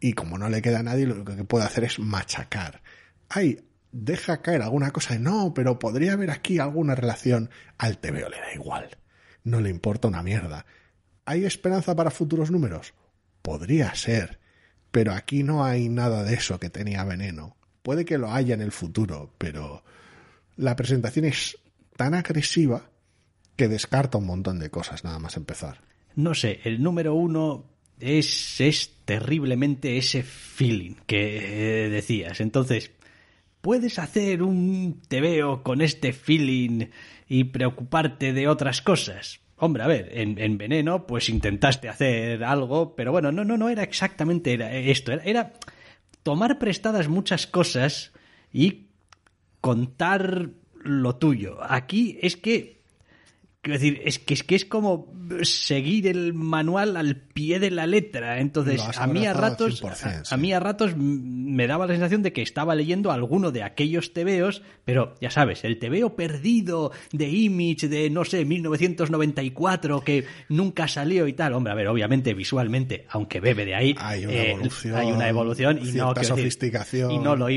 Y como no le queda a nadie, lo que puede hacer es machacar. Ay, deja caer alguna cosa de no, pero podría haber aquí alguna relación. Al TVO le da igual. No le importa una mierda. ¿Hay esperanza para futuros números? Podría ser. Pero aquí no hay nada de eso que tenía Veneno. Puede que lo haya en el futuro, pero la presentación es tan agresiva que descarta un montón de cosas nada más empezar. No sé, el número 1... Es terriblemente ese feeling que decías. Entonces, puedes hacer un TVO con este feeling y preocuparte de otras cosas. Hombre, a ver, en Veneno pues intentaste hacer algo, pero bueno, no era exactamente esto. Era tomar prestadas muchas cosas y contar lo tuyo. Aquí es que... Quiero decir, es que es como seguir el manual al pie de la letra. Entonces, a mí a ratos me daba la sensación de que estaba leyendo alguno de aquellos tebeos, pero ya sabes, el tebeo perdido de Image de, no sé, 1994, que nunca salió y tal. Hombre, a ver, obviamente, visualmente, aunque bebe de ahí, hay una evolución y no, sofisticación. Decir, y no lo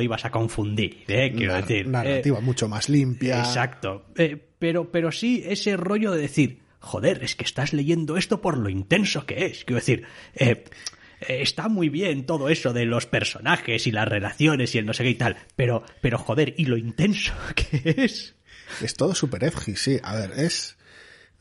ibas a confundir, quiero decir. Narrativa mucho más limpia. Exacto. Pero sí ese rollo de decir, joder, es que estás leyendo esto por lo intenso que es. Quiero decir, está muy bien todo eso de los personajes y las relaciones y el no sé qué y tal, pero joder, ¿y lo intenso que es? Es todo super edgy, sí. A ver, es,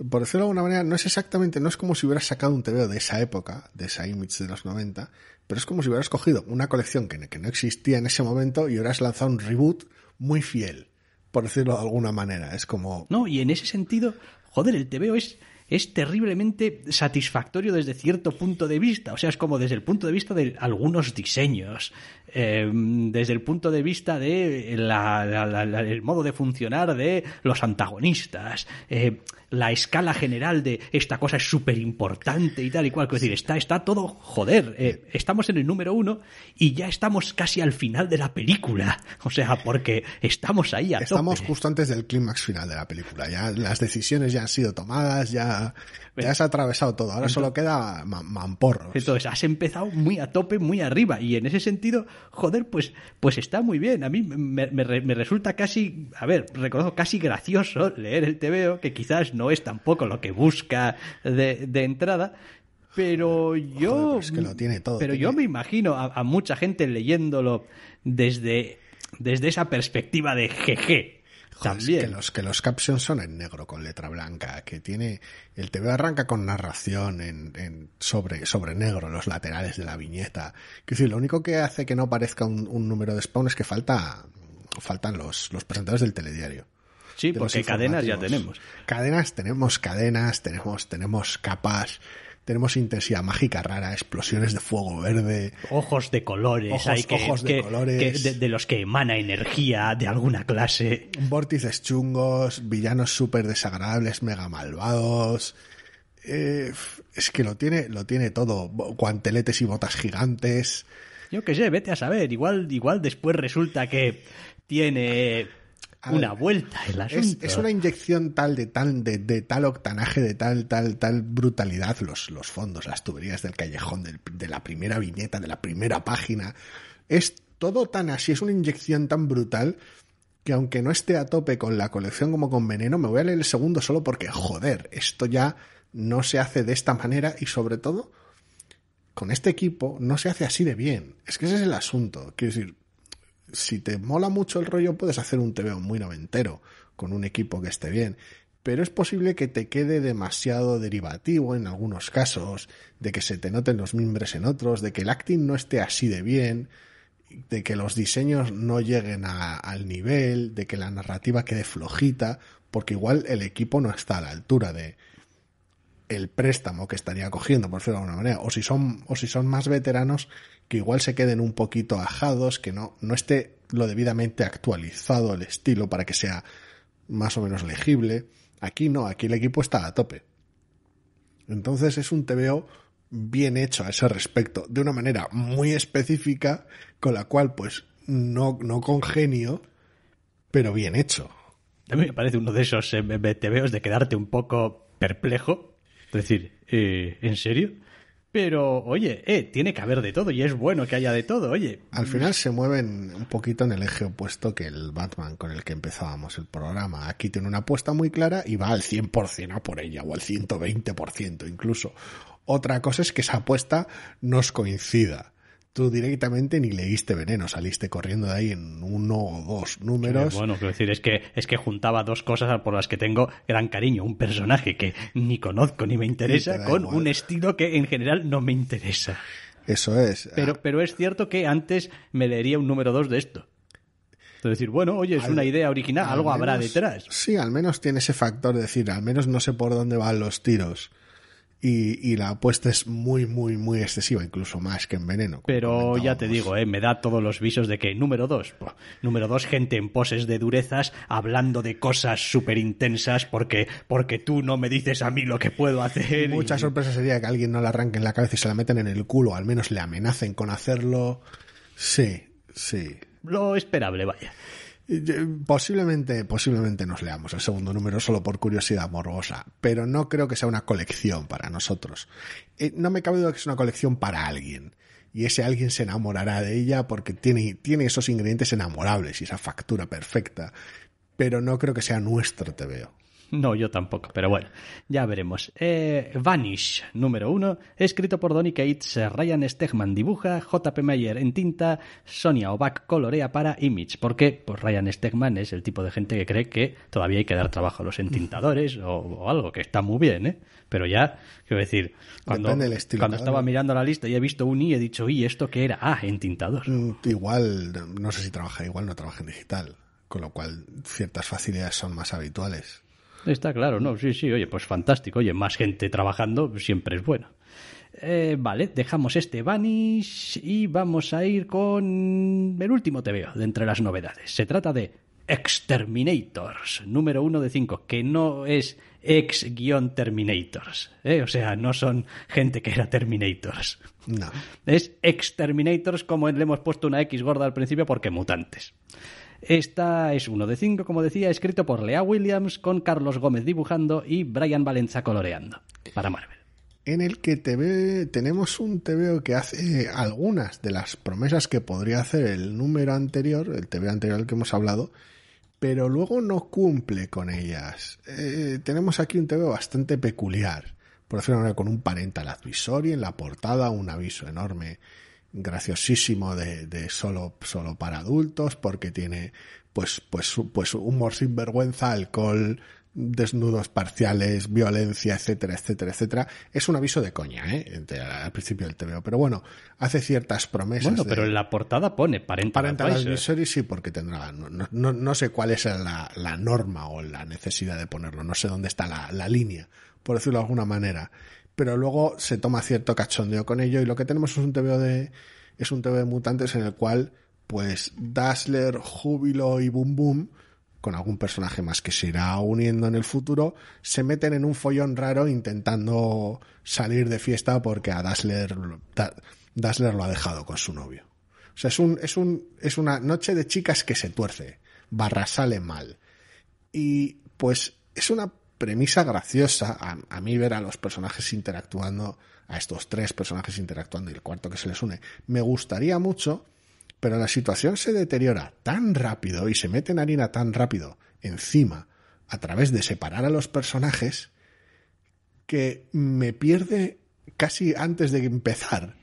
por decirlo de alguna manera, no es como si hubieras sacado un TVO de esa época, de esa Image de los 90, pero es como si hubieras cogido una colección que no existía en ese momento y hubieras lanzado un reboot muy fiel. Por decirlo de alguna manera, es como... No, y en ese sentido, joder, el TVO es terriblemente satisfactorio desde cierto punto de vista. O sea, es como desde el punto de vista de algunos diseños. desde el punto de vista de el modo de funcionar de los antagonistas, la escala general de esta cosa es súper importante y tal y cual. Es decir, está todo, joder, estamos en el número 1 y ya estamos casi al final de la película. O sea, porque estamos ahí a tope. Estamos justo antes del clímax final de la película. Ya las decisiones ya han sido tomadas, ya has atravesado todo. Ahora entonces, solo queda mamporros. Entonces, has empezado muy a tope, muy arriba. Y en ese sentido, joder, pues está muy bien. A mí me resulta casi, reconozco, casi gracioso leer el TVO, que quizás no es tampoco lo que busca de entrada, pero yo... Joder, pero es que lo tiene todo. Pero yo me imagino a mucha gente leyéndolo desde esa perspectiva de jeje. Joder, también. Es que los captions son en negro con letra blanca, que tiene... El TVO arranca con narración sobre negro, los laterales de la viñeta. Que sí, lo único que hace que no parezca un número de Spawn es que faltan los presentadores del telediario. Sí, porque cadenas ya tenemos. Cadenas, tenemos capas, tenemos intensidad mágica rara, explosiones de fuego verde. Ojos de colores. Ojos de colores. De los que emana energía de alguna clase. Vórtices chungos, villanos súper desagradables, mega malvados. Es que lo tiene todo. Guanteletes y botas gigantes. Yo qué sé, vete a saber. Igual después resulta que tiene... una vuelta el asunto. Es una inyección tal de tal octanaje, de tal brutalidad, los fondos, las tuberías del callejón, de la primera viñeta, de la primera página. Es todo tan así, es una inyección tan brutal que aunque no esté a tope con la colección como con Veneno, me voy a leer el segundo solo porque, joder, esto ya no se hace de esta manera y sobre todo con este equipo no se hace así de bien. Es que ese es el asunto. Quiero decir, si te mola mucho el rollo, puedes hacer un TVO muy noventero con un equipo que esté bien, pero es posible que te quede demasiado derivativo en algunos casos, de que se te noten los mimbres en otros, de que el acting no esté así de bien, de que los diseños no lleguen al nivel, de que la narrativa quede flojita, porque igual el equipo no está a la altura de el préstamo que estaría cogiendo, por decirlo de alguna manera, o si son más veteranos, que igual se queden un poquito ajados, que no esté lo debidamente actualizado el estilo para que sea más o menos legible. Aquí no, aquí el equipo está a tope. Entonces es un TVO bien hecho a ese respecto, de una manera muy específica, con la cual pues no congenio, pero bien hecho. A mí me parece uno de esos TVOs de quedarte un poco perplejo, es decir, ¿en serio? Pero, oye, tiene que haber de todo y es bueno que haya de todo, oye. Al final se mueven un poquito en el eje opuesto que el Batman con el que empezábamos el programa. Aquí tiene una apuesta muy clara y va al 100% a por ella, o al 120% incluso. Otra cosa es que esa apuesta nos coincida. Tú directamente ni leíste Veneno, saliste corriendo de ahí en uno o dos números. Bueno, quiero decir, es que juntaba dos cosas por las que tengo gran cariño. Un personaje que ni conozco ni me interesa, con un estilo que en general no me interesa. Eso es. Pero es cierto que antes me leería un número 2 de esto. Es decir, bueno, oye, es una idea original, algo habrá detrás. Sí, al menos tiene ese factor de decir, al menos no sé por dónde van los tiros. Y la apuesta es muy, muy, muy excesiva, incluso más que en Veneno. Pero ya te digo, me da todos los visos de que número dos, gente en poses de durezas, hablando de cosas súper intensas, porque tú no me dices a mí lo que puedo hacer. Mucha sorpresa sería que alguien no la arranque en la cabeza y se la meten en el culo, o al menos le amenacen con hacerlo. Sí. Lo esperable, vaya. Posiblemente nos leamos el segundo número solo por curiosidad morbosa, pero no creo que sea una colección para nosotros. No me cabe duda que es una colección para alguien, y ese alguien se enamorará de ella porque tiene esos ingredientes enamorables y esa factura perfecta, pero no creo que sea nuestro TVO. No, yo tampoco, pero bueno, ya veremos. Vanish, número 1, escrito por Donny Cates, Ryan Stegman dibuja, J.P. Mayer en tinta, Sonia Oback colorea para Image, porque pues Ryan Stegman es el tipo de gente que cree que todavía hay que dar trabajo a los entintadores o algo, que está muy bien, pero ya, quiero decir, cuando estaba mirando la lista y he visto un y he dicho, ¿y esto qué era? Ah, entintador. Igual, no sé si trabaja, igual no trabaja en digital, con lo cual ciertas facilidades son más habituales. Está claro, no, sí, oye, pues fantástico, oye, más gente trabajando siempre es bueno. Vale, dejamos este Vanish y vamos a ir con el último TVO de entre las novedades. Se trata de Exterminators, número 1 de 5, que no es ex-terminators, o sea, no son gente que era Terminators. No. Es Exterminators, como le hemos puesto una X gorda al principio porque mutantes. Esta es 1 de 5, como decía, escrito por Leah Williams, con Carlos Gómez dibujando y Brian Valenza coloreando, para Marvel. En el que tenemos un TVO que hace algunas de las promesas que podría hacer el número anterior, el TVO anterior al que hemos hablado, pero luego no cumple con ellas. Tenemos aquí un TVO bastante peculiar, por decirlo de una manera, con un parental advisory en la portada, un aviso enorme, graciosísimo, de solo para adultos, porque tiene pues humor sin vergüenza, alcohol, desnudos parciales, violencia, etcétera, etcétera, etcétera. Es un aviso de coña, al principio del TVO, pero bueno, hace ciertas promesas. Bueno, pero en la portada pone parental advisory, sí, porque tendrá, no sé cuál es la norma o la necesidad de ponerlo, no sé dónde está la línea, por decirlo de alguna manera. Pero luego se toma cierto cachondeo con ello, y lo que tenemos es un TVO de mutantes en el cual, pues, Dazzler, Júbilo y Boom Boom, con algún personaje más que se irá uniendo en el futuro, se meten en un follón raro intentando salir de fiesta porque a Dazzler lo ha dejado con su novio. O sea, es una noche de chicas que se tuerce, barra sale mal. Y pues es una premisa graciosa, a mí ver a los personajes interactuando, a estos tres personajes interactuando y el cuarto que se les une, me gustaría mucho, pero la situación se deteriora tan rápido y se mete en harina tan rápido, encima, a través de separar a los personajes, que me pierde casi antes de empezar.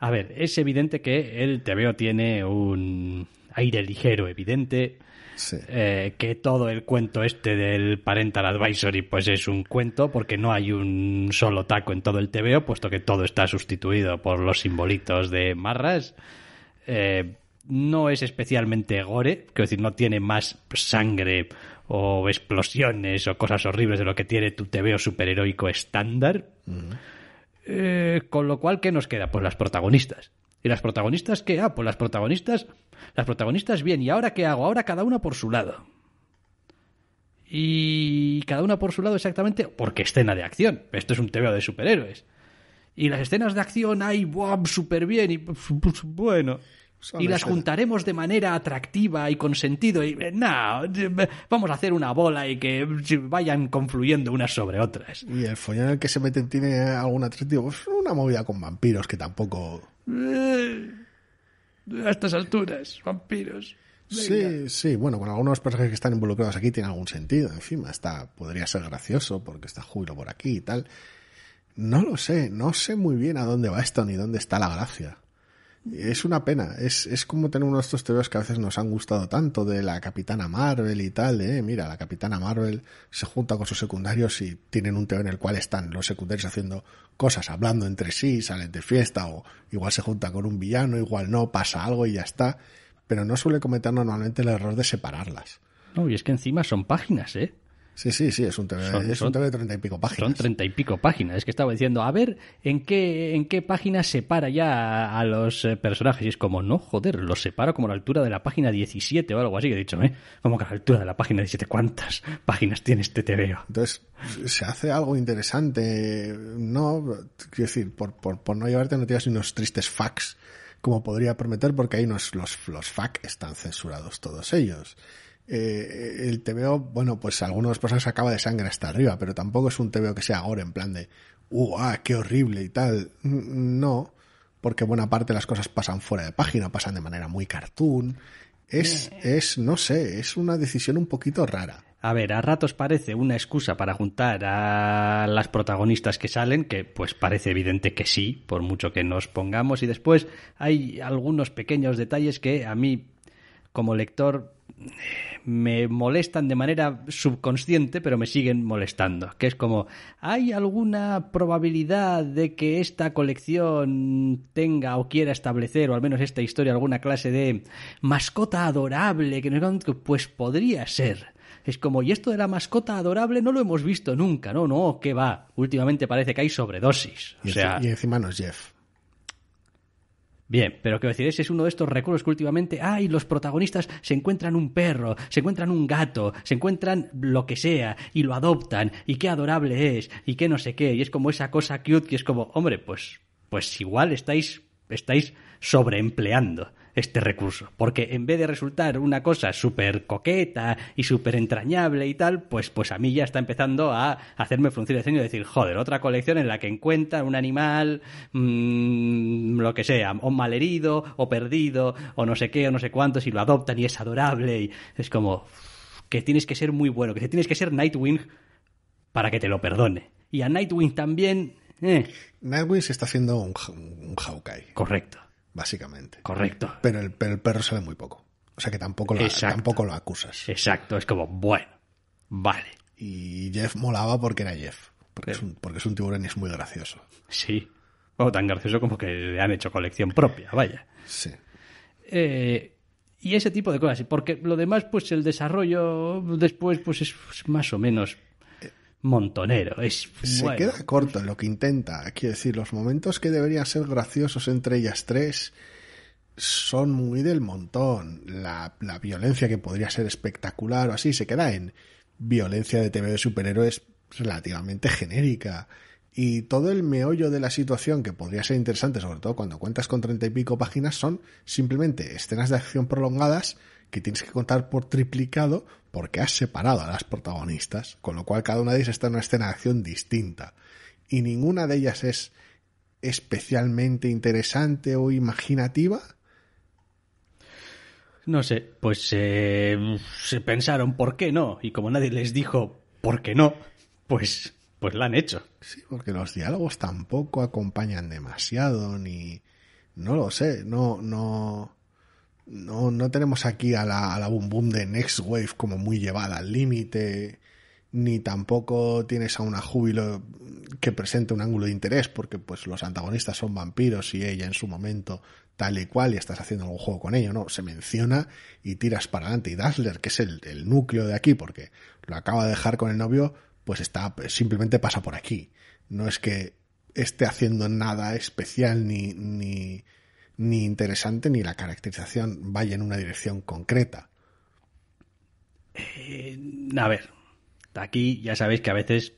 A ver, es evidente que el TVO tiene un aire ligero, evidente, sí. Que todo el cuento este del Parental Advisory pues es un cuento, porque no hay un solo taco en todo el TVO, puesto que todo está sustituido por los simbolitos de marras. No es especialmente gore, quiero decir, no tiene más sangre o explosiones o cosas horribles de lo que tiene tu TVO superheroico estándar. Mm. Con lo cual, ¿qué nos queda? Pues las protagonistas. ¿Y las protagonistas qué? Ah, pues las protagonistas bien. ¿Y ahora qué hago? Ahora cada una por su lado. Y cada una por su lado exactamente porque escena de acción. Esto es un TVO de superhéroes. Y las escenas de acción, ¡ay, wow, súper bien! Y pues, bueno... Y las juntaremos de manera atractiva y con sentido. Y nada, vamos a hacer una bola y que vayan confluyendo unas sobre otras. Y el follón en el que se meten tiene algún atractivo. Pues una movida con vampiros que tampoco... a estas alturas, vampiros. Venga. Sí, sí, bueno, con algunos personajes que están involucrados aquí tiene algún sentido. Encima podría ser gracioso porque está Júbilo por aquí y tal. No lo sé, no sé muy bien a dónde va esto ni dónde está la gracia. Es una pena, es como tener uno de estos tebeos que a veces nos han gustado tanto, de la Capitana Marvel y tal, mira, la Capitana Marvel se junta con sus secundarios y tienen un tebeo en el cual están los secundarios haciendo cosas, hablando entre sí, salen de fiesta, o igual se junta con un villano, igual no, pasa algo y ya está, pero no suele cometer normalmente el error de separarlas. No, y es que encima son páginas, Sí, sí, sí, es un TVO de 30 y pico páginas. Son 30 y pico páginas. Es que estaba diciendo, a ver, ¿en qué página separa ya a los personajes? Y es como, no, joder, los separo como a la altura de la página 17 o algo así. He dicho, como que a la altura de la página 17, ¿cuántas páginas tiene este TVO? Entonces, se hace algo interesante, ¿no? Quiero decir, por no llevarte no tienes ni unos tristes facts, como podría prometer, porque ahí los facts están censurados todos ellos. El TVO, bueno, pues algunos personajes acaba de sangre hasta arriba, pero tampoco es un TVO que sea gore en plan de qué horrible y tal. No, porque buena parte de las cosas pasan fuera de página, pasan de manera muy cartoon. No sé, es una decisión un poquito rara. A ver, a ratos parece una excusa para juntar a las protagonistas que salen, que pues parece evidente que sí, por mucho que nos pongamos, y después hay algunos pequeños detalles que a mí, como lector, me molestan de manera subconsciente, pero me siguen molestando. Que es como, ¿hay alguna probabilidad de que esta colección tenga o quiera establecer, o al menos esta historia, alguna clase de mascota adorable? Que no, pues podría ser. Es como, y esto de la mascota adorable no lo hemos visto nunca. No, no, ¿qué va? Últimamente parece que hay sobredosis. O sea, y encima no es Jeff. Bien, pero quiero decir, ese es uno de estos recursos que últimamente, ay, los protagonistas se encuentran un perro, se encuentran un gato, se encuentran lo que sea, y lo adoptan, y qué adorable es, y qué no sé qué, y es como esa cosa cute que es como, hombre, pues igual estáis sobreempleando este recurso, porque en vez de resultar una cosa súper coqueta y súper entrañable y tal, pues a mí ya está empezando a hacerme fruncir el ceño y decir, joder, otra colección en la que encuentran un animal, lo que sea, o malherido, o perdido, o no sé qué, o no sé cuántos, y lo adoptan y es adorable, y es como que tienes que ser muy bueno, que tienes que ser Nightwing para que te lo perdone. Y a Nightwing también... Nightwing se está haciendo un Hawkeye. Correcto. Básicamente. Correcto. Pero el perro sale muy poco. O sea que tampoco lo acusas. Exacto. Es como, bueno, vale. Y Jeff molaba porque era Jeff. Porque es un tiburón y es muy gracioso. Sí. O tan gracioso como que le han hecho colección propia, vaya. Sí. Y ese tipo de cosas. Porque lo demás, pues el desarrollo después pues es más o menos... montonero. Queda corto en lo que intenta. Quiero decir, los momentos que deberían ser graciosos entre ellas tres son muy del montón. La violencia que podría ser espectacular o así se queda en violencia de TV de superhéroes relativamente genérica. Y todo el meollo de la situación que podría ser interesante, sobre todo cuando cuentas con 30 y pico páginas, son simplemente escenas de acción prolongadas que tienes que contar por triplicado porque has separado a las protagonistas, con lo cual cada una de ellas está en una escena de acción distinta y ninguna de ellas es especialmente interesante o imaginativa. No sé, pues se pensaron ¿por qué no? Y como nadie les dijo ¿por qué no? pues la han hecho. Sí, porque los diálogos tampoco acompañan demasiado, ni... no lo sé, No tenemos aquí a la boom boom de Next Wave como muy llevada al límite, ni tampoco tienes a una Júbilo que presente un ángulo de interés, porque pues los antagonistas son vampiros y ella en su momento tal y cual, y estás haciendo algún juego con ello, no, se menciona y tiras para adelante. Y Dazzler, que es el núcleo de aquí, porque lo acaba de dejar con el novio, pues está, simplemente pasa por aquí. No es que esté haciendo nada especial ni interesante, ni la caracterización vaya en una dirección concreta. A ver, aquí ya sabéis que a veces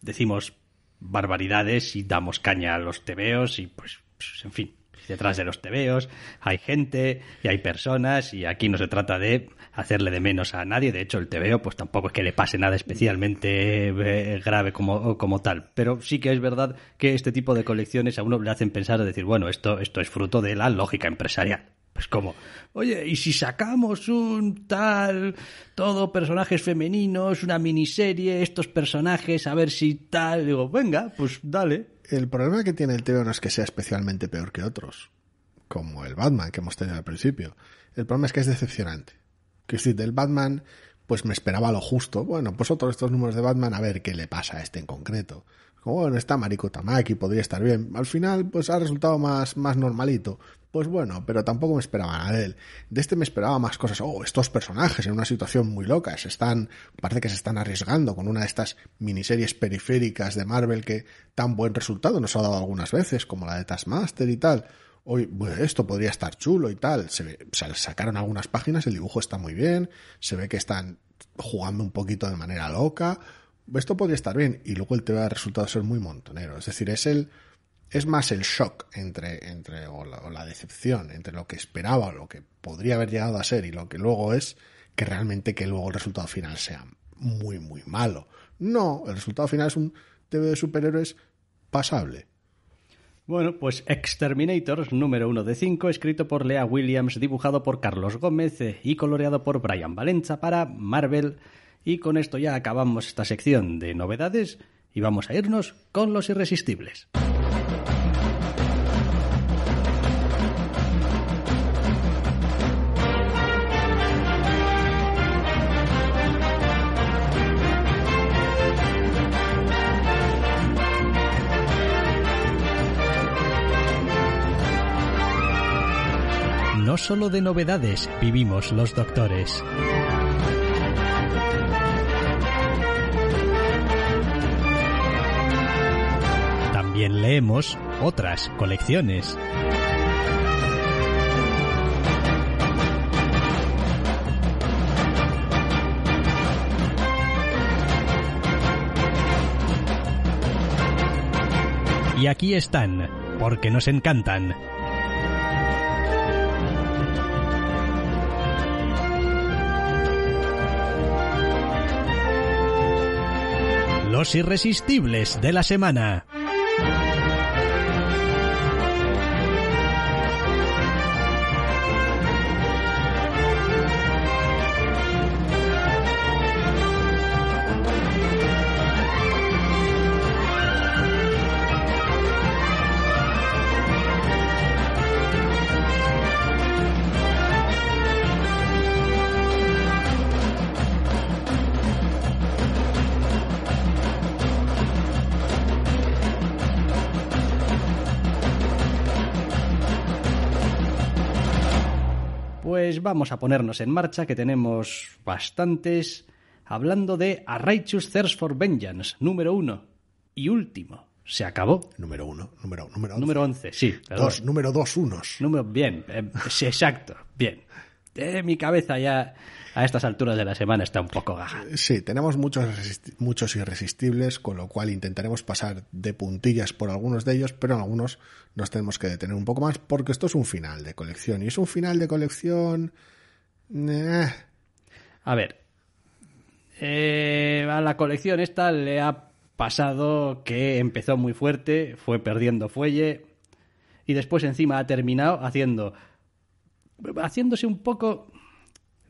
decimos barbaridades y damos caña a los tebeos y pues en fin, detrás de los tebeos hay gente y hay personas y aquí no se trata de hacerle de menos a nadie. De hecho, el tebeo pues tampoco es que le pase nada especialmente grave como tal, pero sí que es verdad que este tipo de colecciones a uno le hacen pensar, decir, bueno, esto es fruto de la lógica empresarial. Pues como, oye, ¿y si sacamos un tal, todo personajes femeninos, una miniserie, estos personajes, a ver si tal? Digo, venga, pues dale. El problema que tiene el tebeo no es que sea especialmente peor que otros, como el Batman que hemos tenido al principio. El problema es que es decepcionante. Que si del Batman, pues me esperaba lo justo. Bueno, pues otros estos números de Batman, a ver qué le pasa a este en concreto. Como, bueno, está Mariko Tamaki, podría estar bien. Al final, pues ha resultado más normalito. Pues bueno, pero tampoco me esperaba nada de él. De este me esperaba más cosas. Oh, estos personajes en una situación muy loca. Parece que se están arriesgando con una de estas miniseries periféricas de Marvel que tan buen resultado nos ha dado algunas veces, como la de Taskmaster y tal. Hoy, bueno, esto podría estar chulo y tal. Se sacaron algunas páginas, el dibujo está muy bien, se ve que están jugando un poquito de manera loca. Esto podría estar bien. Y luego el tema ha resultado ser muy montonero. Es decir, es más el shock o la decepción entre lo que esperaba o lo que podría haber llegado a ser y lo que luego es, que realmente que luego el resultado final sea muy, muy malo. No, el resultado final es un TV de superhéroes pasable. Bueno, pues Exterminators, número 1 de 5, escrito por Leah Williams, dibujado por Carlos Gómez y coloreado por Brian Valenza para Marvel. Y con esto ya acabamos esta sección de novedades y vamos a irnos con Los Irresistibles. solo de novedades vivimos los doctores. También leemos otras colecciones. Y aquí están, porque nos encantan. Los Irresistibles de la semana. Pues vamos a ponernos en marcha, que tenemos bastantes, hablando de A Righteous Thirst for Vengeance, número 1 y último. Se acabó. Número 11, sí. Perdón. Número 2, unos. Bien, sí, exacto, bien. Mi cabeza ya a estas alturas de la semana está un poco gaja. Sí, tenemos muchos irresistibles, con lo cual intentaremos pasar de puntillas por algunos de ellos, pero en algunos nos tenemos que detener un poco más, porque esto es un final de colección. Y es un final de colección... A ver. A la colección esta le ha pasado que empezó muy fuerte, fue perdiendo fuelle, y después encima ha terminado haciéndose un poco...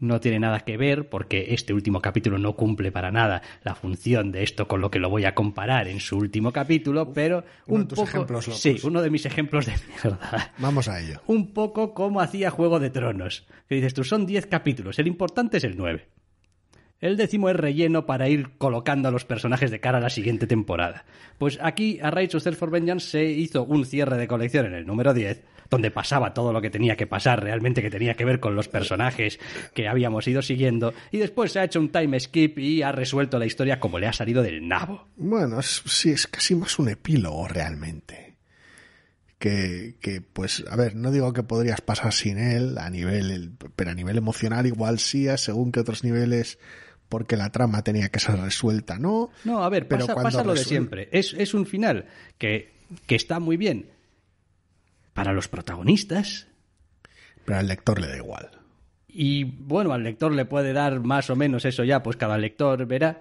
No tiene nada que ver, porque este último capítulo no cumple para nada la función de esto con lo que lo voy a comparar en su último capítulo, pero un poco... Sí, uno de mis ejemplos de mierda. Vamos a ello. Un poco como hacía Juego de Tronos. Que dices tú, son 10 capítulos, el importante es el 9. El 10º es relleno para ir colocando a los personajes de cara a la siguiente temporada. Pues aquí, a Righteous Thirst for Vengeance se hizo un cierre de colección en el número 10, donde pasaba todo lo que tenía que pasar realmente, que tenía que ver con los personajes que habíamos ido siguiendo, y después se ha hecho un time skip y ha resuelto la historia como le ha salido del nabo. Bueno, sí, es casi más un epílogo realmente. Que pues, a ver, no digo que podrías pasar sin él, pero a nivel emocional igual sí, según que otros niveles... porque la trama tenía que ser resuelta, ¿no? No, a ver, pero pasa lo de siempre. Es un final que está muy bien para los protagonistas. Pero al lector le da igual. Y bueno, al lector le puede dar más o menos eso ya, pues cada lector verá.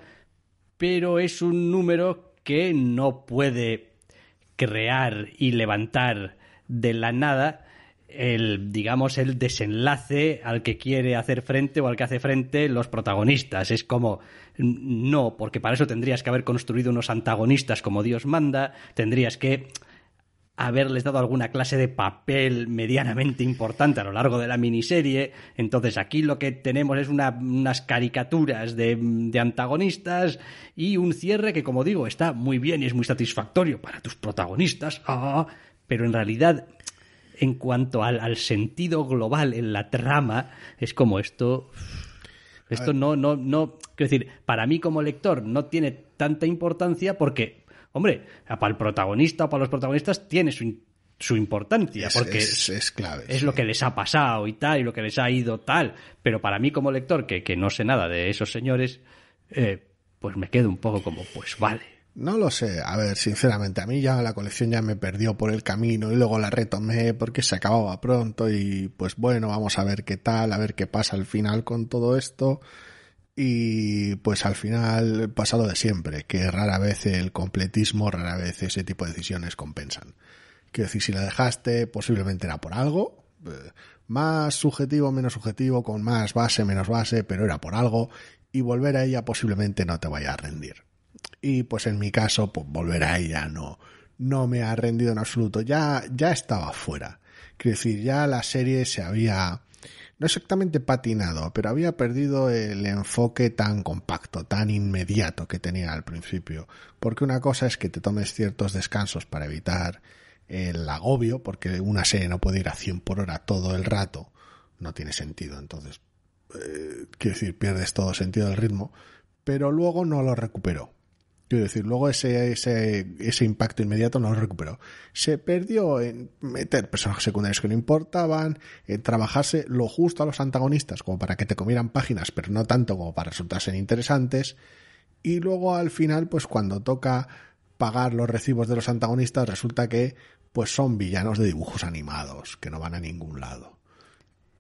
Pero es un número que no puede crear y levantar de la nada... el desenlace al que quiere hacer frente o al que hace frente los protagonistas. Es como, no, porque para eso tendrías que haber construido unos antagonistas como Dios manda, tendrías que haberles dado alguna clase de papel medianamente importante a lo largo de la miniserie. Entonces aquí lo que tenemos es unas caricaturas de antagonistas y un cierre que, como digo, está muy bien y es muy satisfactorio para tus protagonistas, pero en realidad... En cuanto al sentido global en la trama, es como esto no, quiero decir, para mí como lector no tiene tanta importancia porque, hombre, para el protagonista o para los protagonistas tiene su importancia, porque es clave, es lo que les ha pasado y tal, y lo que les ha ido tal, pero para mí como lector, que no sé nada de esos señores, pues me quedo un poco como, pues vale. No lo sé, a ver, sinceramente, a mí ya la colección ya me perdió por el camino y luego la retomé porque se acababa pronto y pues bueno, vamos a ver qué tal, a ver qué pasa al final con todo esto y pues al final pasado de siempre, que rara vez el completismo, rara vez ese tipo de decisiones compensan. Quiero decir, si la dejaste, posiblemente era por algo, más subjetivo, menos subjetivo, con más base, menos base, pero era por algo y volver a ella posiblemente no te vaya a rendir. Y pues en mi caso, pues volver a ella no me ha rendido en absoluto. Ya estaba fuera. Quiero decir, ya la serie se había, no exactamente patinado, pero había perdido el enfoque tan compacto, tan inmediato que tenía al principio. Porque una cosa es que te tomes ciertos descansos para evitar el agobio, porque una serie no puede ir a 100 por hora todo el rato. no tiene sentido. Entonces, quiero decir, pierdes todo sentido del ritmo, pero luego no lo recuperó. Quiero decir, luego ese impacto inmediato no lo recuperó. Se perdió en meter personajes secundarios que no importaban, en trabajarse lo justo a los antagonistas, como para que te comieran páginas, pero no tanto como para resultarse interesantes. Y luego al final, pues cuando toca pagar los recibos de los antagonistas, resulta que pues son villanos de dibujos animados, que no van a ningún lado.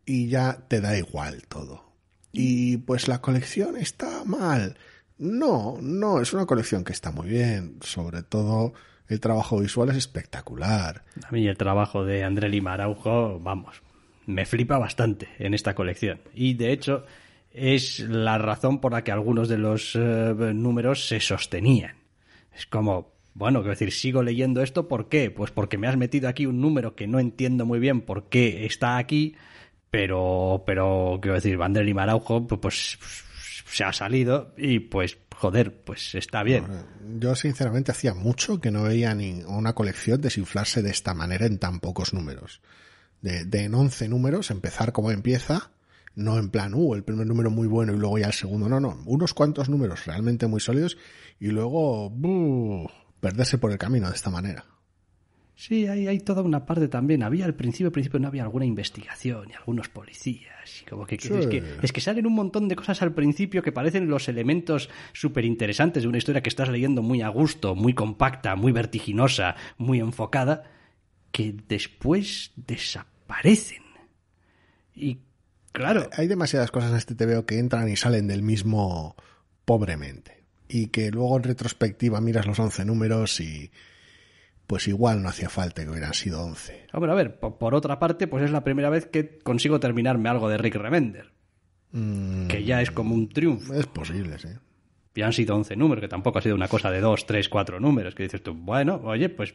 Y ya te da igual todo. Y pues la colección está mal. No, es una colección que está muy bien. Sobre todo el trabajo visual es espectacular. A mí el trabajo de André Lima Araujo, vamos, me flipa bastante en esta colección. Y de hecho es la razón por la que algunos de los números se sostenían. Es como, bueno, quiero decir, sigo leyendo esto, ¿por qué? Pues porque me has metido aquí un número que no entiendo muy bien por qué está aquí, pero quiero decir, André Lima Araujo, pues se ha salido y pues joder, pues está bien. Bueno, yo sinceramente hacía mucho que no veía ni una colección desinflarse de esta manera en tan pocos números. De en 11 números empezar como empieza, no en plan el primer número muy bueno y luego ya el segundo, no, unos cuantos números realmente muy sólidos y luego perderse por el camino de esta manera. Sí, hay toda una parte también. Había al principio no había alguna investigación y algunos policías y como que, sí. es que salen un montón de cosas al principio que parecen los elementos súper interesantes de una historia que estás leyendo muy a gusto, muy compacta, muy vertiginosa, muy enfocada, que después desaparecen. Y claro, hay demasiadas cosas en este TVO que entran y salen del mismo pobremente y que luego en retrospectiva miras los 11 números y pues igual no hacía falta que hubieran sido 11. Hombre, a ver, por otra parte, pues es la primera vez que consigo terminarme algo de Rick Remender. Que ya es como un triunfo. Es posible, sí. Ya han sido 11 números, que tampoco ha sido una cosa de 2, 3, 4 números, que dices tú, bueno, oye, pues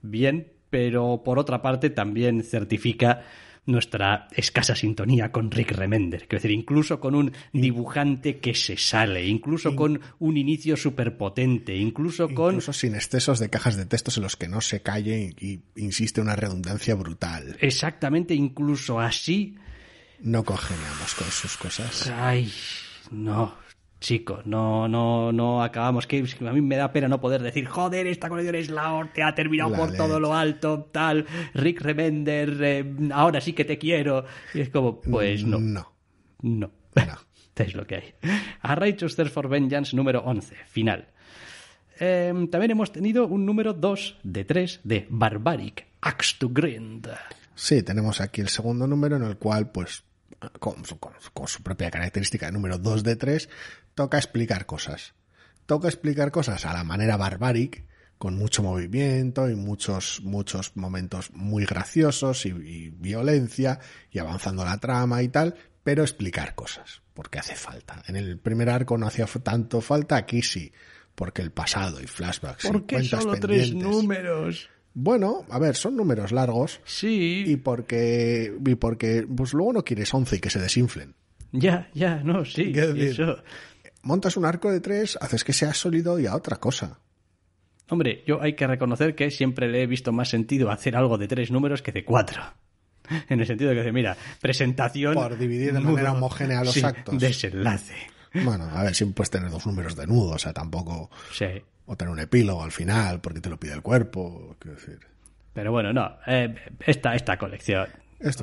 bien, pero por otra parte también certifica nuestra escasa sintonía con Rick Remender. Quiero decir, incluso con un dibujante que se sale, incluso con un inicio superpotente, incluso sin excesos de cajas de textos en los que no se calle y insiste una redundancia brutal. Exactamente, incluso así no congeniamos con sus cosas. Ay, no, chico, no acabamos. Que a mí me da pena no poder decir, joder, esta colección es la orte, ha terminado por todo lo alto, tal, Rick Remender, ahora sí que te quiero. Y es como, pues no. No. Es lo que hay. A Righteousness for Vengeance número 11, final. También hemos tenido un número 2 de 3 de Barbaric Axe to Grind. Sí, tenemos aquí el segundo número en el cual, pues, con su propia característica de número 2 de 3, toca explicar cosas a la manera Barbaric, con mucho movimiento y muchos momentos muy graciosos y violencia y avanzando la trama y tal, pero explicar cosas, porque hace falta. En el primer arco no hacía tanto falta, aquí sí, porque el pasado y flashbacks. ¿Por qué solo 3 números? Bueno, a ver, son números largos. Sí. Y porque pues luego no quieres 11 y que se desinflen. Ya, no, sí. Eso. Montas un arco de 3, haces que sea sólido y a otra cosa. Hombre, yo hay que reconocer que siempre le he visto más sentido hacer algo de 3 números que de 4. En el sentido de que, mira, presentación... Por dividir de manera homogénea los actos. Desenlace. Bueno, a ver, siempre puedes tener 2 números de nudo, o sea, tampoco... Sí. O tener un epílogo al final, porque te lo pide el cuerpo, quiero decir. Pero bueno, no. Esta colección,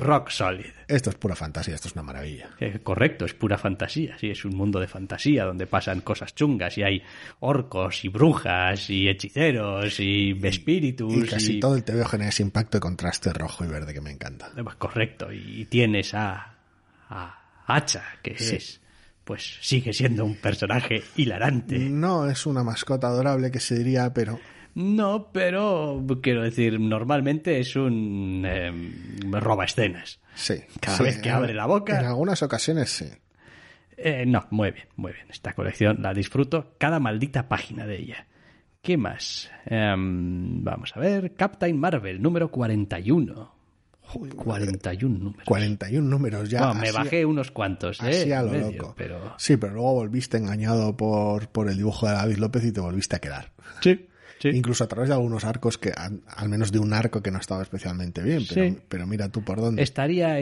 rock solid. Esto es pura fantasía, esto es una maravilla. Correcto, es pura fantasía. Sí, es un mundo de fantasía donde pasan cosas chungas y hay orcos y brujas y hechiceros y espíritus. Y casi todo el TVO genera ese impacto de contraste rojo y verde que me encanta. Correcto, y tienes a Hacha, que sí. Pues sigue siendo un personaje hilarante. No es una mascota adorable que se diría, pero... No, pero quiero decir, normalmente es un roba escenas. Sí. Cada vez que abre la boca... En algunas ocasiones sí. No, muy bien. Esta colección la disfruto cada maldita página de ella. ¿Qué más? Vamos a ver. Captain Marvel, número 41. Joder, 41 números. 41 números ya. No, me bajé unos cuantos. Así a lo medio, loco. Pero... Sí, pero luego volviste engañado por el dibujo de David López y te volviste a quedar. Sí. sí, incluso a través de algunos arcos, que al menos de un arco que no ha estado especialmente bien, pero, sí, pero mira tú por dónde. Estaría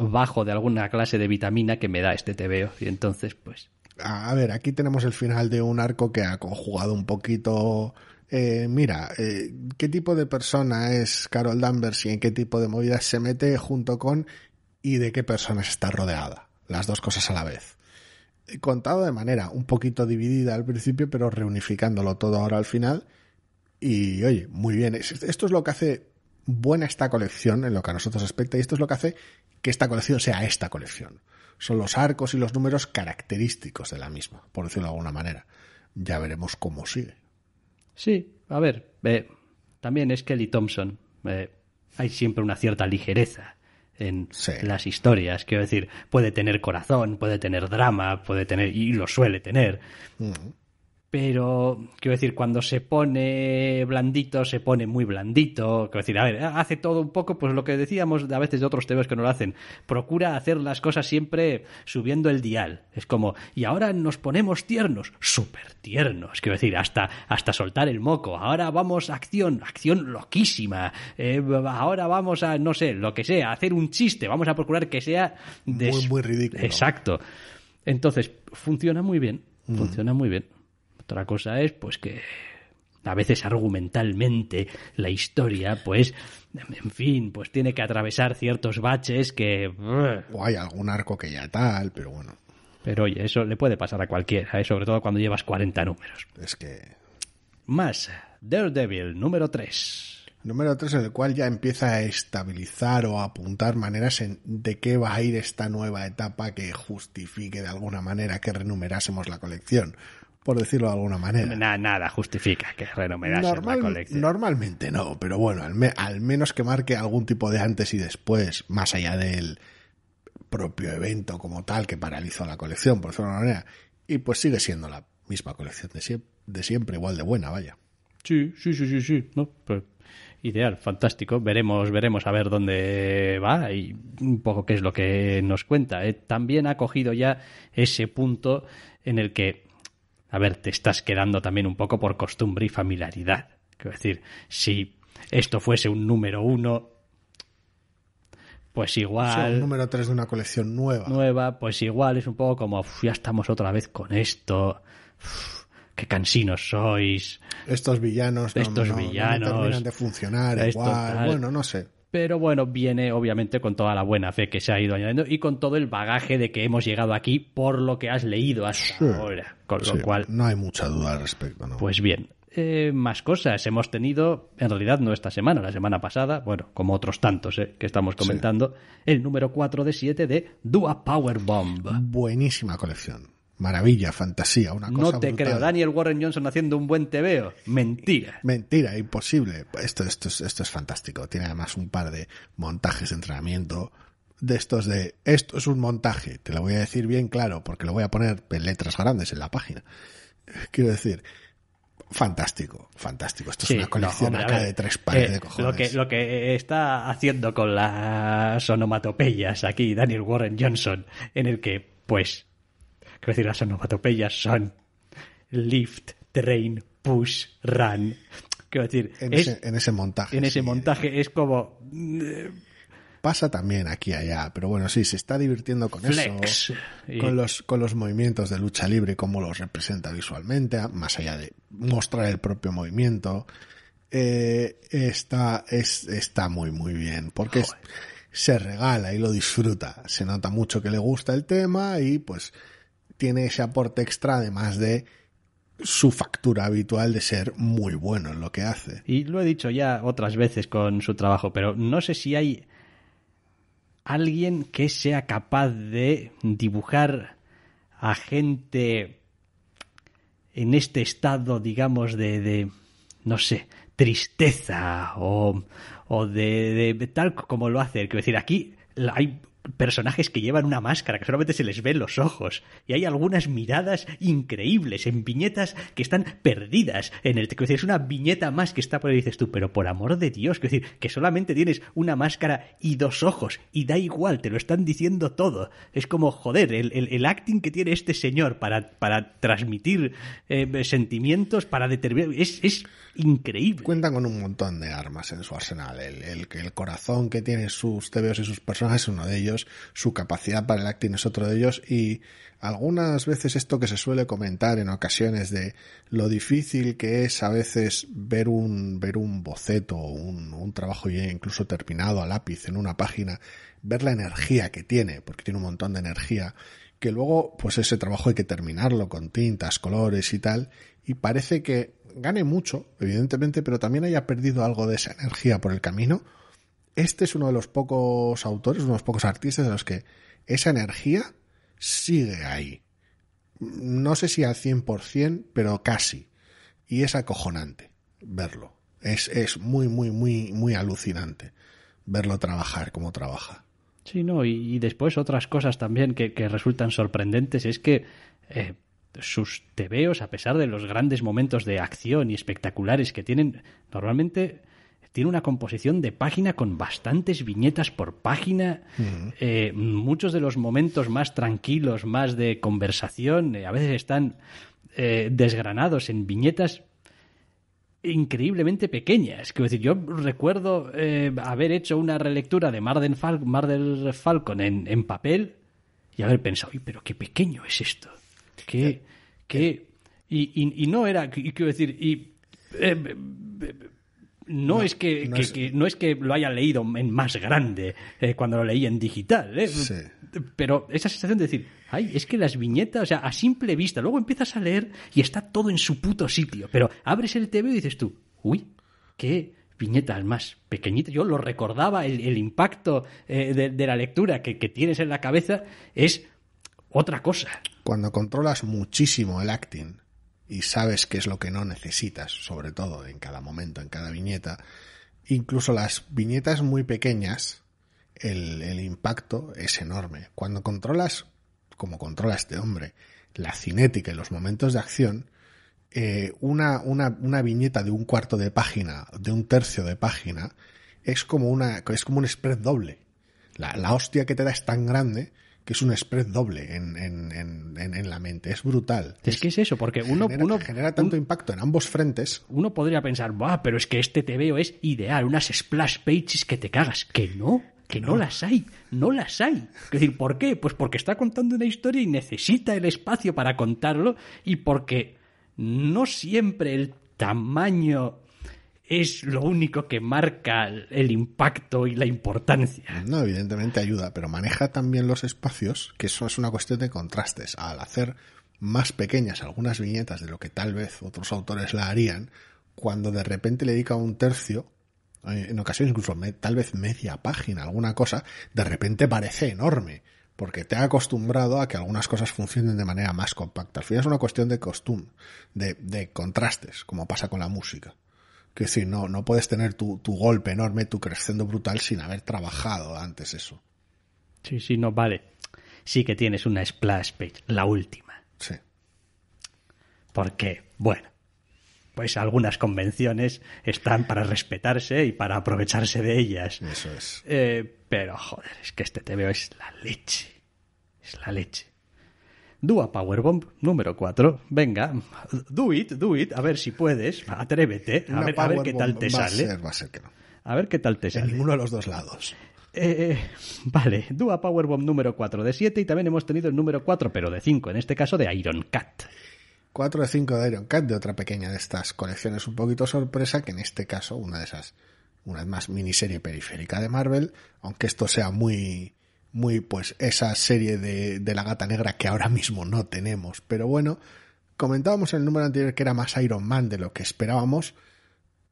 bajo de alguna clase de vitamina que me da este tebeo, y entonces pues... A ver, aquí tenemos el final de un arco que ha conjugado un poquito... ¿qué tipo de persona es Carol Danvers y en qué tipo de movidas se mete junto con y de qué personas está rodeada? Las dos cosas a la vez. Contado de manera un poquito dividida al principio, pero reunificándolo todo ahora al final. Y oye, muy bien. Esto es lo que hace buena esta colección en lo que a nosotros respecta, y esto es lo que hace que esta colección sea esta colección. Son los arcos y los números característicos de la misma, por decirlo de alguna manera. Ya veremos cómo sigue. Sí, a ver, también es Kelly Thompson. Hay siempre una cierta ligereza en las historias. Quiero decir, puede tener corazón, puede tener drama, puede tener, y lo suele tener. Uh-huh. Pero, quiero decir, cuando se pone blandito, se pone muy blandito. Quiero decir, a ver, hace todo un poco, pues lo que decíamos a veces de otros tebeos que no lo hacen. Procura hacer las cosas siempre subiendo el dial. Es como, y ahora nos ponemos tiernos, súper tiernos. Quiero decir, hasta soltar el moco. Ahora vamos a acción loquísima. Ahora vamos a, no sé, lo que sea, a hacer un chiste. Vamos a procurar que sea... muy, muy ridículo. Exacto. Entonces, funciona muy bien. Funciona muy bien. Otra cosa es pues que a veces argumentalmente la historia, pues, en fin, pues tiene que atravesar ciertos baches que... O hay algún arco que ya tal, pero bueno. Pero oye, eso le puede pasar a cualquiera, ¿eh? Sobre todo cuando llevas 40 números. Es que... Más, Daredevil, número 3. Número 3, en el cual ya empieza a estabilizar o a apuntar maneras de qué va a ir esta nueva etapa que justifique de alguna manera que renumerásemos la colección. Por decirlo de alguna manera. Nada justifica que renomeras la colección. Normalmente no, pero bueno, al menos que marque algún tipo de antes y después, más allá del propio evento como tal que paralizó la colección, por decirlo de alguna manera. Y pues sigue siendo la misma colección de siempre, igual de buena, vaya. Sí. No, pero ideal, fantástico. Veremos a ver dónde va y un poco qué es lo que nos cuenta. También ha cogido ya ese punto en el que... A ver, te estás quedando también un poco por costumbre y familiaridad. Quiero decir, si esto fuese un número 1, pues igual... Sí, un número 3 de una colección nueva, pues igual es un poco como, ya estamos otra vez con esto, qué cansinos sois. Estos villanos no terminan de funcionar igual, tal. Bueno, no sé. Pero bueno, viene obviamente con toda la buena fe que se ha ido añadiendo y con todo el bagaje de que hemos llegado aquí por lo que has leído hasta ahora. Con lo cual... No hay mucha duda al respecto, ¿no? Pues bien, más cosas hemos tenido, en realidad no esta semana, la semana pasada, bueno, como otros tantos que estamos comentando, el número 4 de 7 de Do A Powerbomb!. Buenísima colección. Maravilla, fantasía, una cosa brutal. No te creo, Daniel Warren Johnson haciendo un buen tebeo. Mentira, imposible. Esto es fantástico. Tiene además un par de montajes de entrenamiento de estos de... Esto es un montaje, te lo voy a decir bien claro porque lo voy a poner en letras grandes en la página. Quiero decir... Fantástico. Esto es una colección acá de 3 pares de cojones. Lo que está haciendo con las onomatopeyas aquí Daniel Warren Johnson, en el que, pues... Quiero decir, las onomatopeyas son lift, train, push, run. Quiero decir, en ese montaje es como... Pasa también aquí y allá, pero bueno, sí, se está divirtiendo con flex, eso, con los movimientos de lucha libre, cómo los representa visualmente, más allá de mostrar el propio movimiento. Está muy, muy bien, porque se regala y lo disfruta. Se nota mucho que le gusta el tema y pues... tiene ese aporte extra, además de su factura habitual de ser muy bueno en lo que hace. Y lo he dicho ya otras veces con su trabajo, pero no sé si hay alguien que sea capaz de dibujar a gente en este estado, digamos, de no sé, tristeza o de tal como lo hace. Quiero decir, aquí hay personajes que llevan una máscara, que solamente se les ven los ojos, y hay algunas miradas increíbles en viñetas que están perdidas en el texto. Es una viñeta más que está por ahí, dices tú, pero por amor de Dios, que decir, que solamente tienes una máscara y dos ojos, y da igual, te lo están diciendo todo. Es como, joder, el acting que tiene este señor para transmitir sentimientos, para determinar, es increíble. Cuentan con un montón de armas en su arsenal. El corazón que tienen sus tebeos y sus personajes es uno de ellos, su capacidad para el acting es otro de ellos, y algunas veces esto que se suele comentar en ocasiones de lo difícil que es a veces ver un boceto, un trabajo ya incluso terminado a lápiz en una página, ver la energía que tiene, porque tiene un montón de energía, que luego pues ese trabajo hay que terminarlo con tintas, colores y tal, y parece que gane mucho, evidentemente, pero también haya perdido algo de esa energía por el camino. Este es uno de los pocos autores, uno de los pocos artistas de los que esa energía sigue ahí. No sé si al 100%, pero casi. Y es acojonante verlo. Es muy, muy, muy, muy alucinante verlo trabajar como trabaja. Sí, no, y después otras cosas también que resultan sorprendentes es que sus tebeos, a pesar de los grandes momentos de acción y espectaculares que tienen, normalmente tiene una composición de página con bastantes viñetas por página, uh-huh. Muchos de los momentos más tranquilos, más de conversación, a veces están desgranados en viñetas increíblemente pequeñas. Quiero decir, yo recuerdo haber hecho una relectura de Marvel Falcon en papel y haber pensado, pero qué pequeño es esto. Y no era, quiero decir, no es que lo haya leído en más grande cuando lo leí en digital, sí. Pero esa sensación de decir, es que las viñetas, o sea, a simple vista, luego empiezas a leer y está todo en su puto sitio, pero abres el TV y dices tú, qué viñetas más pequeñitas. Yo lo recordaba, el impacto de la lectura que tienes en la cabeza es otra cosa. Cuando controlas muchísimo el acting y sabes qué es lo que no necesitas, sobre todo en cada momento, en cada viñeta, incluso las viñetas muy pequeñas, el impacto es enorme. Cuando controlas, como controla este hombre, la cinética y los momentos de acción, una viñeta de un cuarto de página, de un tercio de página, es como un spread doble. La hostia que te da es tan grande que es un spread doble en la mente. Es brutal. Es que es eso, porque genera tanto impacto en ambos frentes. Uno podría pensar, pero es que este tebeo es ideal, unas splash pages que te cagas. Que no las hay, no las hay. Es decir, ¿por qué? Pues porque está contando una historia y necesita el espacio para contarlo, y porque no siempre el tamaño es lo único que marca el impacto y la importancia. No, evidentemente ayuda, pero maneja también los espacios, que eso es una cuestión de contrastes. Al hacer más pequeñas algunas viñetas de lo que tal vez otros autores la harían, cuando de repente le dedica un tercio, en ocasiones incluso tal vez media página, alguna cosa, de repente parece enorme, porque te ha acostumbrado a que algunas cosas funcionen de manera más compacta. Al final es una cuestión de costumbre, de contrastes, como pasa con la música. Que sí, no puedes tener tu golpe enorme, tu crescendo brutal sin haber trabajado antes eso. Sí, no, vale. Sí que tienes una splash page, la última. Sí. Porque, bueno, pues algunas convenciones están para respetarse y para aprovecharse de ellas. Eso es. Pero, joder, es que este TVO es la leche. Es la leche. Do A Powerbomb! Número 4. Venga, do it, a ver si puedes, atrévete, a ver qué tal te sale. Va a ser que no. A ver qué tal te sale. En ninguno de los dos lados. Vale, Do A Powerbomb! Número 4 de 7, y también hemos tenido el número 4, pero de 5, en este caso de Iron Cat. 4 de 5 de Iron Cat, de otra pequeña de estas colecciones un poquito sorpresa, que en este caso una de esas, una vez más, miniserie periférica de Marvel, aunque esto sea muy pues esa serie de la gata negra que ahora mismo no tenemos, pero bueno, comentábamos en el número anterior que era más Iron Man de lo que esperábamos,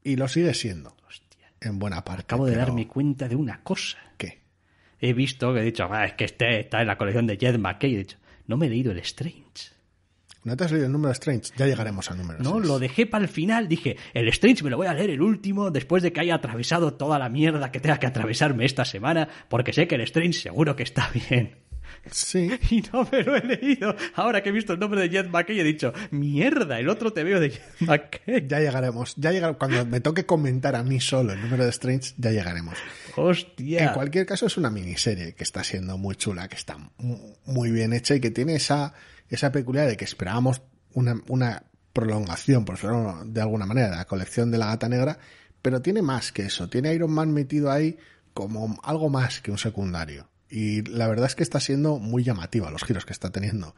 y lo sigue siendo. Hostia, en buena parte. Acabo de darme cuenta de una cosa. ¿Qué? He visto que he dicho, es que este está en la colección de Jed McKay, y he dicho, no me he leído el Strange. No te has leído el número de Strange, ya llegaremos al número 6. No, lo dejé para el final, dije, el Strange me lo voy a leer el último, después de que haya atravesado toda la mierda que tenga que atravesarme esta semana, porque sé que el Strange seguro que está bien. Sí. Y no me lo he leído. Ahora que he visto el nombre de Ed Brisson he dicho, mierda, el otro te veo de Ed Brisson. Ya llegaremos. Cuando me toque comentar a mí solo el número de Strange, ya llegaremos. Hostia. En cualquier caso, es una miniserie que está siendo muy chula, que está muy bien hecha y que tiene esa peculiaridad de que esperábamos una prolongación, por decirlo de alguna manera, de la colección de la Gata Negra, pero tiene más que eso. Tiene a Iron Man metido ahí como algo más que un secundario. Y la verdad es que está siendo muy llamativa los giros que está teniendo.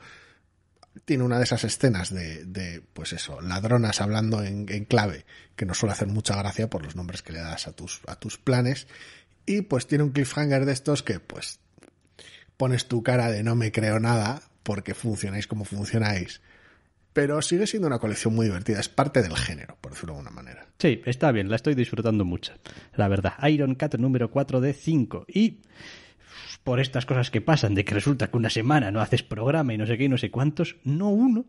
Tiene una de esas escenas de pues eso, ladronas hablando en clave, que no suele hacer mucha gracia por los nombres que le das a tus planes. Y pues tiene un cliffhanger de estos que pues pones tu cara de no me creo nada porque funcionáis como funcionáis. Pero sigue siendo una colección muy divertida. Es parte del género, por decirlo de alguna manera. Sí, está bien. La estoy disfrutando mucho, la verdad. Iron Cat número 4 de 5. Y... por estas cosas que pasan, de que resulta que una semana no haces programa y no sé qué y no sé cuántos, no uno,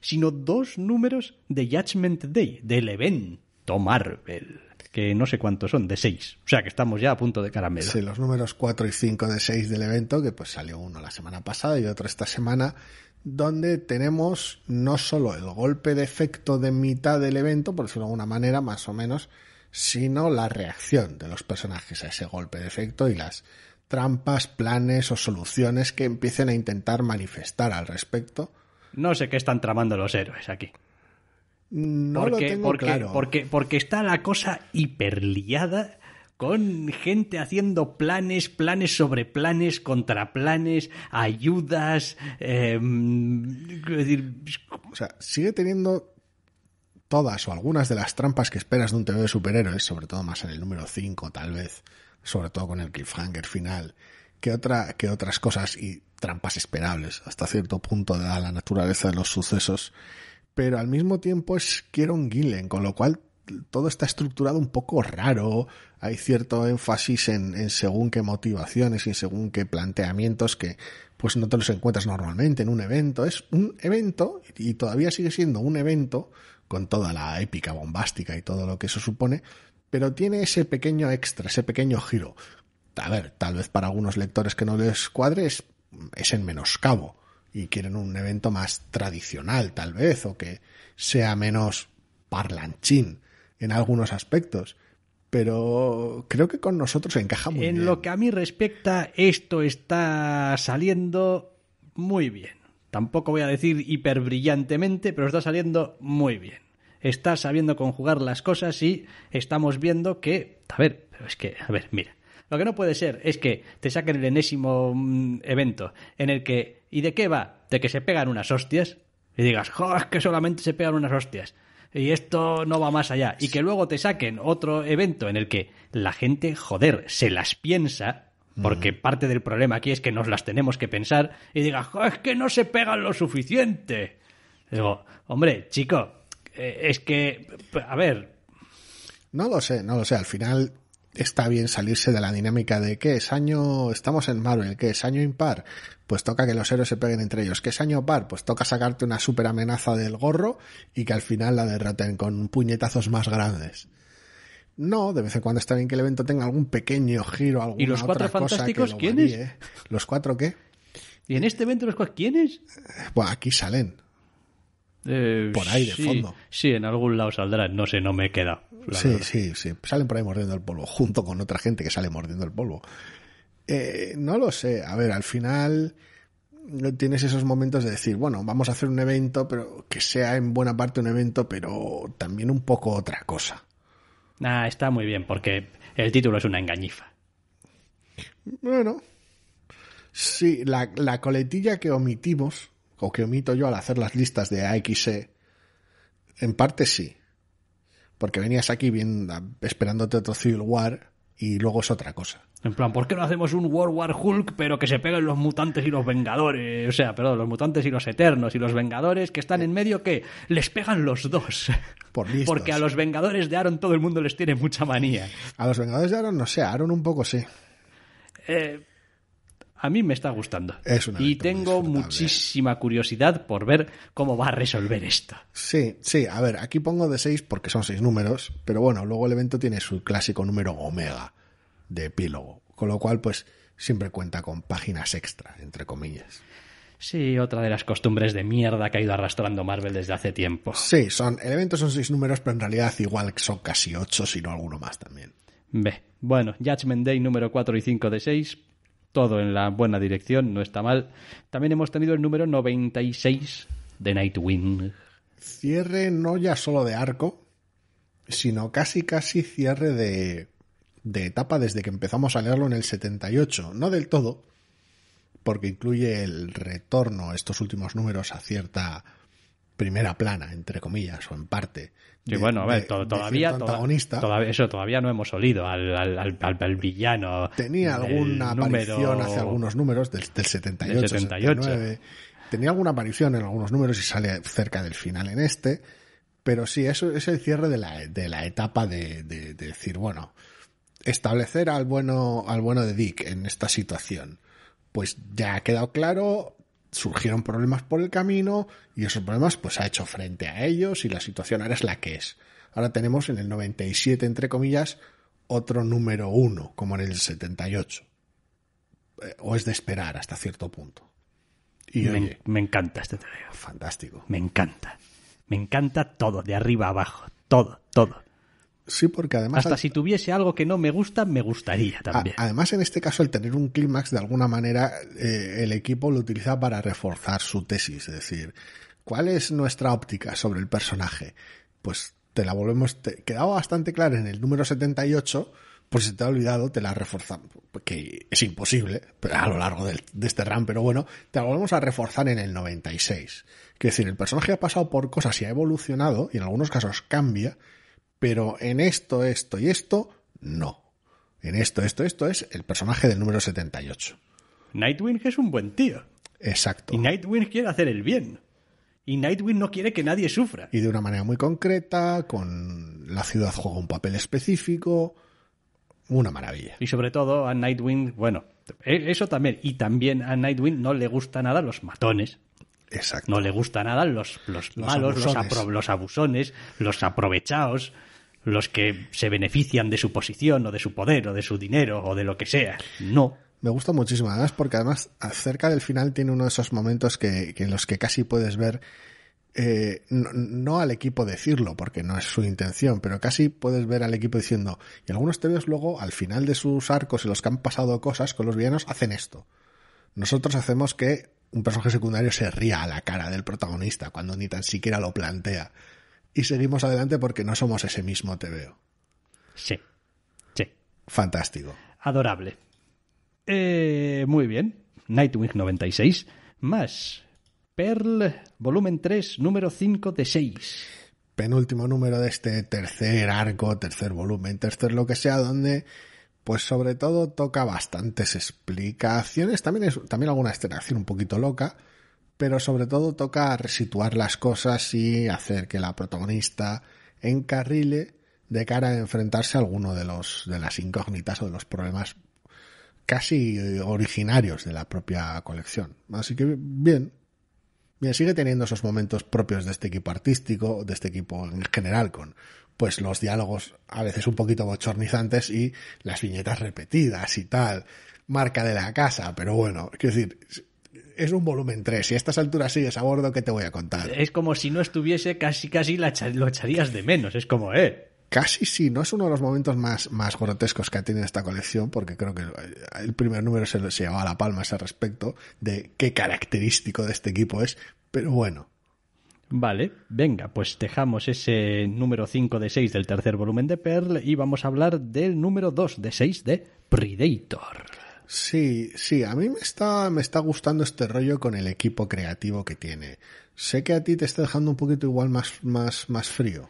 sino dos números de Judgment Day, del evento Marvel, que no sé cuántos son, de 6. O sea que estamos ya a punto de caramelo. Sí, los números 4 y 5 de 6 del evento, que pues salió uno la semana pasada y otro esta semana, donde tenemos no solo el golpe de efecto de mitad del evento, por decirlo de alguna manera, más o menos, sino la reacción de los personajes a ese golpe de efecto y las trampas, planes o soluciones que empiecen a intentar manifestar al respecto. No sé qué están tramando los héroes aquí. No lo tengo claro. Porque está la cosa hiperliada con gente haciendo planes sobre planes, contra planes, ayudas... O sea, sigue teniendo todas o algunas de las trampas que esperas de un TV de superhéroes, sobre todo más en el número 5 tal vez, sobre todo con el cliffhanger final, que otras cosas y trampas esperables hasta cierto punto dada la naturaleza de los sucesos, pero al mismo tiempo es Kieron Gillen, con lo cual todo está estructurado un poco raro, hay cierto énfasis en según qué motivaciones y según qué planteamientos que pues no te los encuentras normalmente en un evento. Es un evento y todavía sigue siendo un evento con toda la épica bombástica y todo lo que eso supone, pero tiene ese pequeño extra, ese pequeño giro. A ver, tal vez para algunos lectores que no les cuadre es en menoscabo y quieren un evento más tradicional, tal vez, o que sea menos parlanchín en algunos aspectos. Pero creo que con nosotros encaja muy bien. En lo que a mí respecta, esto está saliendo muy bien. Tampoco voy a decir hiperbrillantemente, pero está saliendo muy bien. Está sabiendo conjugar las cosas y estamos viendo que... mira. Lo que no puede ser es que te saquen el enésimo evento en el que... ¿Y de qué va? De que se pegan unas hostias. Y digas, es que solamente se pegan unas hostias. Y esto no va más allá. Y que luego te saquen otro evento en el que la gente, se las piensa... Porque parte del problema aquí es que nos las tenemos que pensar. Y digas, es que no se pegan lo suficiente. Y digo, hombre, chico... Es que, a ver... No lo sé. Al final está bien salirse de la dinámica de ¿qué es año? Estamos en Marvel. ¿Qué es año impar? Pues toca que los héroes se peguen entre ellos. ¿Qué es año par? Pues toca sacarte una super amenaza del gorro y que al final la derroten con puñetazos más grandes. No, de vez en cuando está bien que el evento tenga algún pequeño giro, alguna otra cosa. ¿Y los cuatro fantásticos quiénes? ¿Los cuatro qué? ¿Y en este evento los cuatro quiénes? Bueno, aquí salen. Por ahí, sí, de fondo. Sí, en algún lado saldrán. No sé, no me he quedado. Sí. Salen por ahí mordiendo el polvo, junto con otra gente que sale mordiendo el polvo. No lo sé. A ver, al final tienes esos momentos de decir, bueno, vamos a hacer un evento, pero que sea en buena parte un evento, pero también un poco otra cosa. Está muy bien, porque el título es una engañifa. Bueno. Sí, la coletilla que omitimos... o que omito yo al hacer las listas de AXE, en parte sí, porque venías aquí esperándote otro Civil War y luego es otra cosa. En plan, ¿por qué no hacemos un World War Hulk pero que se peguen los mutantes y los vengadores? O sea, perdón, los mutantes y los eternos y los vengadores que están en medio, que les pegan los dos. Por listos. Porque a los vengadores de Aaron todo el mundo les tiene mucha manía. A los vengadores de Aaron, no sé, a Aaron un poco sí. a mí me está gustando. Y tengo muchísima curiosidad por ver cómo va a resolver esto. Sí, sí. A ver, aquí pongo de 6 porque son 6 números, pero bueno, luego el evento tiene su clásico número omega de epílogo, con lo cual pues siempre cuenta con páginas extra, entre comillas. Sí, otra de las costumbres de mierda que ha ido arrastrando Marvel desde hace tiempo. Sí, el evento son 6 números, pero en realidad igual son casi 8, si no alguno más también. Ve, bueno, Judgment Day número 4 y 5 de 6, todo en la buena dirección, no está mal. También hemos tenido el número 96 de Nightwing. Cierre no ya solo de arco, sino casi cierre de etapa desde que empezamos a leerlo en el 78. No del todo, porque incluye el retorno, estos últimos números, a cierta primera plana, entre comillas, o en parte. Sí, bueno, a ver, todavía no hemos olido al villano. Tenía alguna aparición hacia algunos números, del 78, del 79. Tenía alguna aparición en algunos números y sale cerca del final en este, pero sí, eso es el cierre de la etapa de decir, bueno, establecer al bueno de Dick en esta situación. Pues ya ha quedado claro, surgieron problemas por el camino y esos problemas pues ha hecho frente a ellos y la situación ahora es la que es. Ahora tenemos en el 97, entre comillas, otro número 1, como en el 78. O es de esperar hasta cierto punto. Y me encanta este TVO. Fantástico. Me encanta. Me encanta todo, de arriba a abajo. Todo, todo. Sí, porque además... Hasta si tuviese algo que no me gusta, me gustaría también. Además, en este caso, al tener un clímax, de alguna manera, el equipo lo utiliza para reforzar su tesis. Es decir, ¿cuál es nuestra óptica sobre el personaje? Pues te la volvemos... quedaba bastante clara en el número 78, pues si te ha olvidado, te la reforzamos. Que es imposible pero a lo largo de este run, pero bueno, te la volvemos a reforzar en el 96. Quiero decir, el personaje ha pasado por cosas y ha evolucionado, y en algunos casos cambia, pero en esto y esto, no. En esto es el personaje del número 78. Nightwing es un buen tío. Exacto. Y Nightwing quiere hacer el bien. Y Nightwing no quiere que nadie sufra. Y de una manera muy concreta, con la ciudad juega un papel específico. Una maravilla. Y sobre todo a Nightwing, bueno, eso también. Y también a Nightwing no le gusta nada los matones. Exacto. No le gusta nada los malos, abusones. Los abusones, los aprovechados, los que se benefician de su posición o de su poder o de su dinero o de lo que sea. No. Me gusta muchísimo, además, porque además cerca del final tiene uno de esos momentos que en los que casi puedes ver, no al equipo decirlo, porque no es su intención, pero casi puedes ver al equipo diciendo, y algunos tebeos luego al final de sus arcos en los que han pasado cosas con los villanos hacen esto. Nosotros hacemos que un personaje secundario se ría a la cara del protagonista cuando ni tan siquiera lo plantea. Y seguimos adelante porque no somos ese mismo TVO. Sí, sí. Fantástico. Adorable. Muy bien. Nightwing 96 más Pearl, volumen 3, número 5 de 6. Penúltimo número de este tercer arco, tercer volumen, tercer lo que sea, donde... pues sobre todo toca bastantes explicaciones, también alguna escena un poquito loca, pero sobre todo toca resituar las cosas y hacer que la protagonista encarrile de cara a enfrentarse a alguno de las incógnitas o de los problemas casi originarios de la propia colección. Así que bien, bien, sigue teniendo esos momentos propios de este equipo artístico, de este equipo en general, con... pues los diálogos a veces un poquito bochornizantes y las viñetas repetidas y tal, marca de la casa, pero bueno, quiero decir, es un volumen 3, si a estas alturas sigues a bordo, ¿qué te voy a contar? Es como si no estuviese, casi lo echarías de menos, es como, Casi sí, no es uno de los momentos más grotescos que ha tenido esta colección, porque creo que el primer número se llevaba la palma a ese respecto, de qué característico de este equipo es, pero bueno. Vale, venga, pues dejamos ese número 5 de 6 del tercer volumen de Pearl y vamos a hablar del número 2 de 6 de Predator. Sí, sí, a mí me está gustando este rollo con el equipo creativo que tiene. Sé que a ti te está dejando un poquito igual más frío.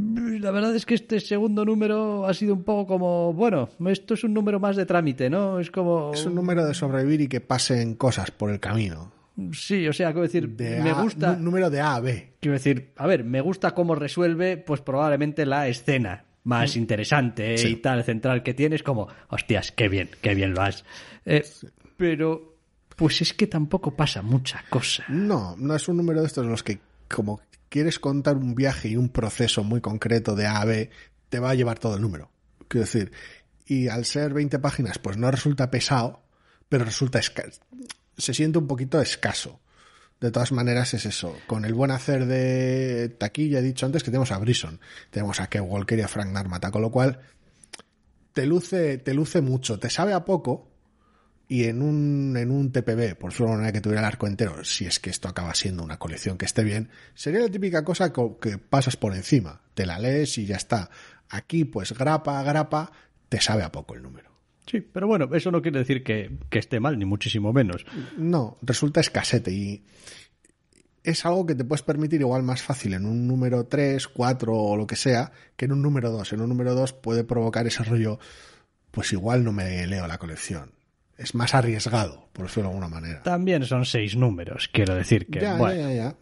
La verdad es que este segundo número ha sido un poco como, bueno, esto es un número más de trámite, ¿no? Es como... es un número de sobrevivir y que pasen cosas por el camino. Sí, o sea, quiero decir, me gusta... número de A a B. Quiero decir, a ver, me gusta cómo resuelve, pues probablemente la escena más interesante y tal, central que tienes, como, hostias, qué bien lo has. Sí. pero pues es que tampoco pasa mucha cosa. No, no es un número de estos en los que como quieres contar un viaje y un proceso muy concreto de A a B, te va a llevar todo el número. Quiero decir, y al ser 20 páginas, pues no resulta pesado, pero resulta escaso. Se siente un poquito escaso. De todas maneras es eso, con el buen hacer de taquilla, he dicho antes que tenemos a Brisson, tenemos a Kev Walker y a Frank Narmata, con lo cual te luce mucho, te sabe a poco, y en un TPB, por su manera que tuviera el arco entero, si es que esto acaba siendo una colección que esté bien, sería la típica cosa que pasas por encima, te la lees y ya está. Aquí pues grapa a grapa, te sabe a poco el número. Sí, pero bueno, eso no quiere decir que esté mal, ni muchísimo menos. No, resulta escasete y es algo que te puedes permitir igual más fácil en un número 3, 4 o lo que sea, que en un número 2. En un número 2 puede provocar ese rollo, pues igual no me leo la colección. Es más arriesgado, por decirlo de alguna manera. También son 6 números, quiero decir que... Ya.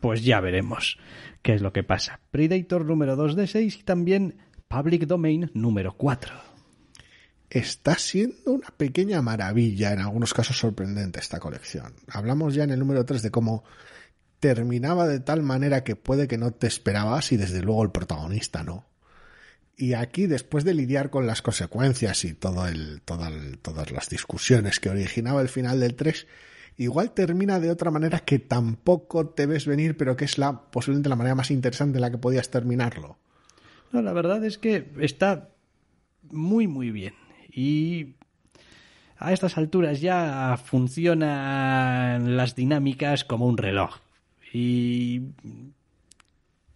Pues ya veremos qué es lo que pasa. Predator número 2 de 6 y también Public Domain número 4. Está siendo una pequeña maravilla, en algunos casos sorprendente, esta colección. Hablamos ya en el número 3 de cómo terminaba de tal manera que puede que no te esperabas y desde luego el protagonista no. Y aquí, después de lidiar con las consecuencias y todas las discusiones que originaba el final del 3, igual termina de otra manera que tampoco te ves venir, pero que es posiblemente la manera más interesante en la que podías terminarlo. No, la verdad es que está muy, muy bien. Y a estas alturas ya funcionan las dinámicas como un reloj. Y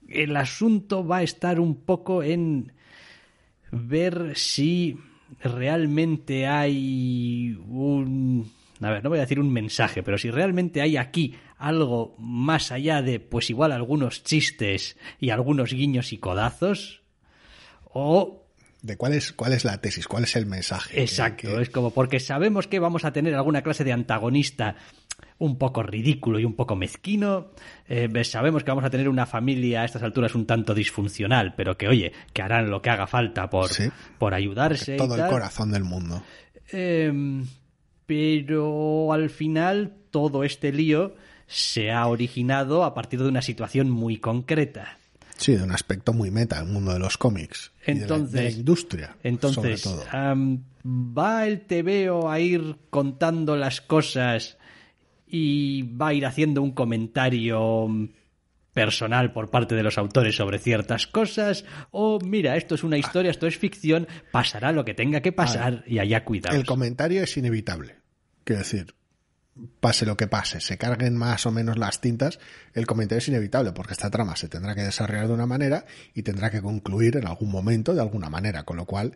el asunto va a estar un poco en ver si realmente hay no voy a decir un mensaje, pero si realmente hay aquí algo más allá de, pues igual algunos chistes y algunos guiños y codazos, o... de cuál es la tesis, cuál es el mensaje. Exacto, es como porque sabemos que vamos a tener alguna clase de antagonista un poco ridículo y un poco mezquino, sabemos que vamos a tener una familia a estas alturas un tanto disfuncional, pero que oye, que harán lo que haga falta por ayudarse. Todo y tal. El corazón del mundo. Pero al final todo este lío se ha originado a partir de una situación muy concreta. Sí, de un aspecto muy meta, el mundo de los cómics, entonces, de la industria, entonces, sobre todo. ¿Va el TVO a ir contando las cosas y va a ir haciendo un comentario personal por parte de los autores sobre ciertas cosas? O mira, esto es una historia, esto es ficción, pasará lo que tenga que pasar y allá cuidaos. El comentario es inevitable, quiero decir... pase lo que pase, se carguen más o menos las tintas, el comentario es inevitable porque esta trama se tendrá que desarrollar de una manera y tendrá que concluir en algún momento de alguna manera, con lo cual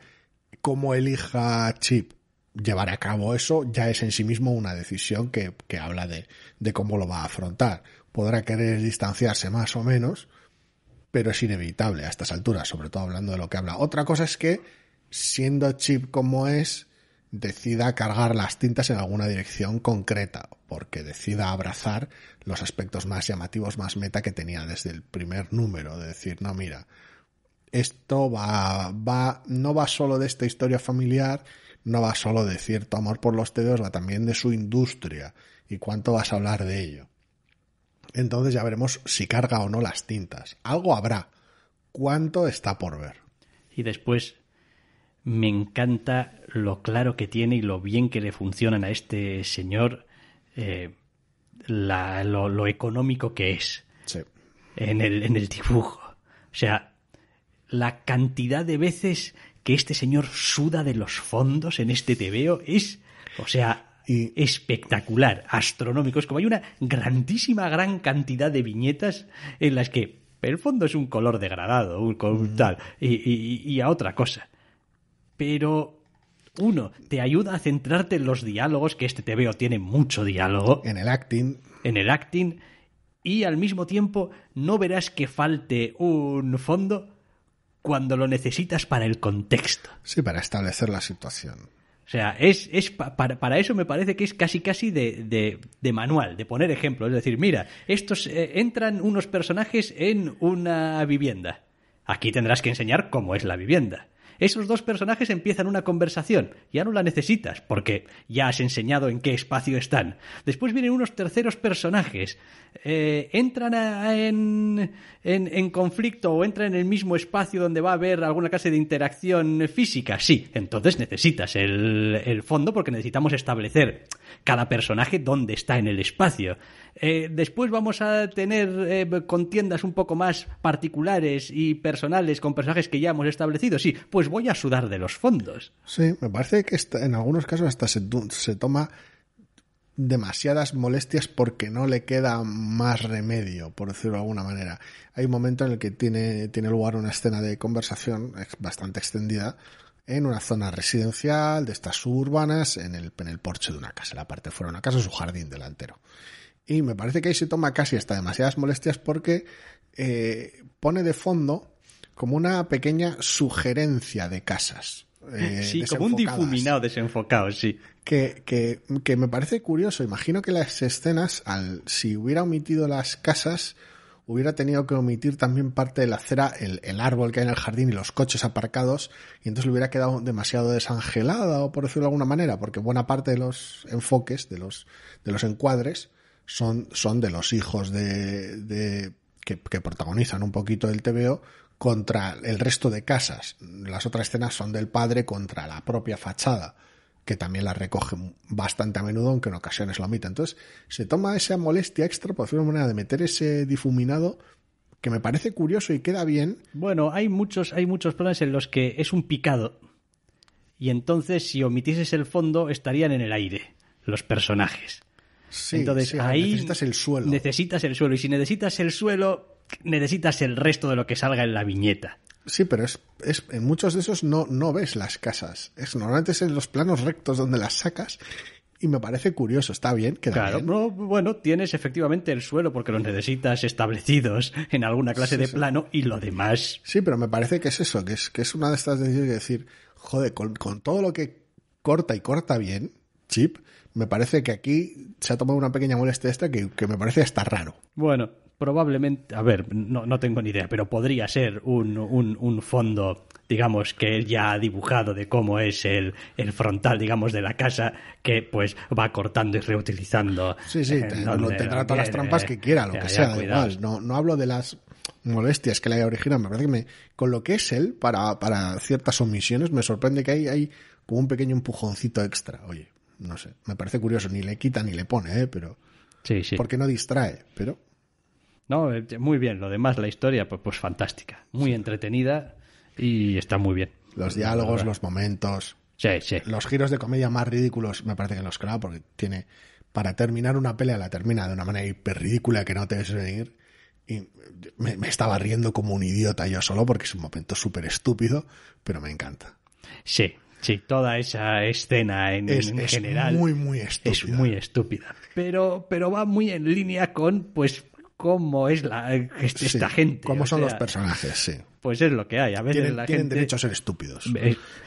cómo elija Chip llevar a cabo eso ya es en sí mismo una decisión que habla de cómo lo va a afrontar. Podrá querer distanciarse más o menos, pero es inevitable a estas alturas, sobre todo hablando de lo que habla. Otra cosa es que, siendo Chip como es, decida cargar las tintas en alguna dirección concreta, porque decida abrazar los aspectos más llamativos, más meta que tenía desde el primer número, de decir, no, mira, esto no va solo de esta historia familiar, no va solo de cierto amor por los tebeos, va también de su industria, y cuánto vas a hablar de ello. Entonces ya veremos si carga o no las tintas. Algo habrá. ¿Cuánto está por ver? Y después... me encanta lo claro que tiene y lo bien que le funcionan a este señor lo económico que es en el dibujo. O sea, la cantidad de veces que este señor suda de los fondos en este TVO es, o sea, espectacular, astronómico. Es como hay una gran cantidad de viñetas en las que el fondo es un color degradado, tal, y a otra cosa. Pero, uno, te ayuda a centrarte en los diálogos, que este TVO tiene mucho diálogo. En el acting. Y al mismo tiempo no verás que falte un fondo cuando lo necesitas para el contexto. Sí, para establecer la situación. O sea, para eso me parece que es casi de manual, de poner ejemplo. Es decir, mira, estos entran unos personajes en una vivienda. Aquí tendrás que enseñar cómo es la vivienda. esos dos personajes empiezan una conversación. Ya no la necesitas, porque ya has enseñado en qué espacio están. Después vienen unos terceros personajes. Entran en conflicto o entran en el mismo espacio donde va a haber alguna clase de interacción física. Sí, entonces necesitas el fondo, porque necesitamos establecer cada personaje dónde está en el espacio. Después vamos a tener contiendas un poco más particulares y personales con personajes que ya hemos establecido. Sí, pues voy a sudar de los fondos. Sí, me parece que en algunos casos hasta se toma demasiadas molestias porque no le queda más remedio, por decirlo de alguna manera. Hay un momento en el que tiene lugar una escena de conversación bastante extendida en una zona residencial de estas suburbanas, en el porche de una casa, la parte fuera de una casa, su jardín delantero. Y me parece que ahí se toma casi hasta demasiadas molestias porque pone de fondo como una pequeña sugerencia de casas. Sí, como un difuminado desenfocado, sí. Que me parece curioso. Imagino que las escenas, si hubiera omitido las casas, hubiera tenido que omitir también parte de la acera, el árbol que hay en el jardín y los coches aparcados, y entonces le hubiera quedado demasiado desangelada, o por decirlo de alguna manera, porque buena parte de los enfoques, de los encuadres, son de los hijos que protagonizan un poquito el TVO contra el resto de casas. Las otras escenas son del padre contra la propia fachada, que también la recogen bastante a menudo, aunque en ocasiones la omita. Entonces se toma esa molestia extra, por decir una manera, de meter ese difuminado, que me parece curioso y queda bien. Bueno, hay muchos planes en los que es un picado, y entonces si omitieses el fondo estarían en el aire los personajes. Sí, entonces sí, ahí necesitas el suelo. Y si necesitas el suelo, necesitas el resto de lo que salga en la viñeta. Sí, pero es en muchos de esos no ves las casas. Normalmente es en los planos rectos donde las sacas, y me parece curioso. Está bien, queda claro, bien. No, bueno, tienes efectivamente el suelo porque los necesitas establecidos en alguna clase de plano, y lo demás. Sí, pero me parece que es eso, que es una de estas decisiones de decir, joder, con todo lo que corta bien, Chip, me parece que aquí se ha tomado una pequeña molestia extra que me parece hasta raro. Bueno, probablemente, a ver, no tengo ni idea, pero podría ser un fondo, digamos, que él ya ha dibujado de cómo es el frontal, digamos, de la casa, que pues va cortando y reutilizando. Sí, tendrá todas las trampas que quiera, lo que sea. Además, no hablo de las molestias que le haya originado. Me parece que con lo que es él, para ciertas omisiones, me sorprende que hay como un pequeño empujoncito extra. Oye, no sé, me parece curioso. Ni le quita ni le pone, pero sí. Porque no distrae, pero... No, muy bien. Lo demás, la historia, pues fantástica. Muy entretenida y está muy bien. Los diálogos, los momentos... Sí. Los giros de comedia más ridículos me parece que los crea, porque tiene... Para terminar una pelea, la termina de una manera hiper ridícula que no te ves venir. Y me estaba riendo como un idiota yo solo, porque es un momento súper estúpido, pero me encanta. Sí, toda esa escena en general... Es muy estúpida. Es muy estúpida. Pero va muy en línea con, pues... cómo es esta gente. Cómo son los personajes, sí. Pues es lo que hay. A veces tienen derecho a ser estúpidos.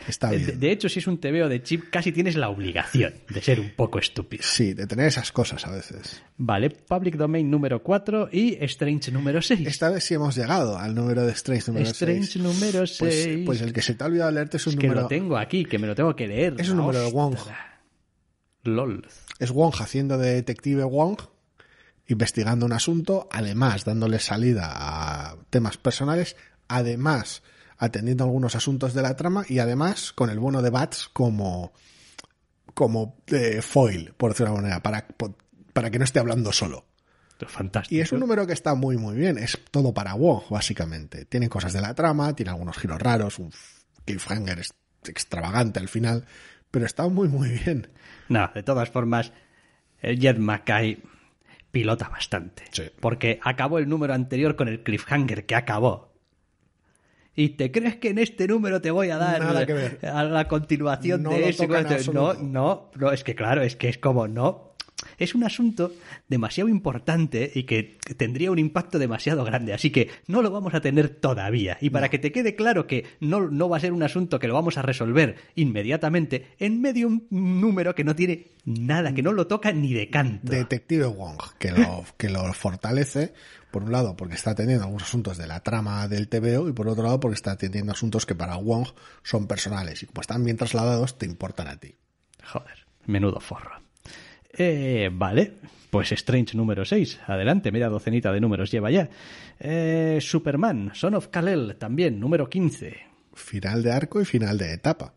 Está bien. De hecho, si es un TVO de Chip, casi tienes la obligación de ser un poco estúpido. Sí, de tener esas cosas a veces. Vale, Public Domain número 4 y Strange número 6. Esta vez sí hemos llegado al número de Strange número 6. Strange número 6. Pues el que se te ha olvidado leerte es un número... que lo tengo aquí, que me lo tengo que leer. Es un número de Wong. LOL. Es Wong haciendo de detective Wong, investigando un asunto, además dándole salida a temas personales, además atendiendo algunos asuntos de la trama, y además con el bono de Bats como foil, por decirlo de alguna manera, para que no esté hablando solo. Fantástico. Y es un número que está muy bien. Es todo para Wong, básicamente. Tiene cosas de la trama, tiene algunos giros raros, un cliffhanger extravagante al final, pero está muy bien. No, de todas formas, el Jed Mackay pilota bastante, sí, porque acabó el número anterior con el cliffhanger que acabó. ¿Y te crees que en este número te voy a dar a la continuación de eso? No, es que claro, es que es como no. es un asunto demasiado importante y que tendría un impacto demasiado grande, así que no lo vamos a tener todavía. Y para que te quede claro que no va a ser un asunto que lo vamos a resolver inmediatamente, en medio un número que no tiene nada, que no lo toca ni de canto. Detective Wong, que lo fortalece, por un lado porque está atendiendo algunos asuntos de la trama del TVO y por otro lado porque está atendiendo asuntos que para Wong son personales y como están bien trasladados te importan a ti. Joder, menudo forro. Vale, pues Strange número 6, adelante, media docenita de números lleva ya. Superman, Son of Kal-El, también, número 15. Final de arco y final de etapa,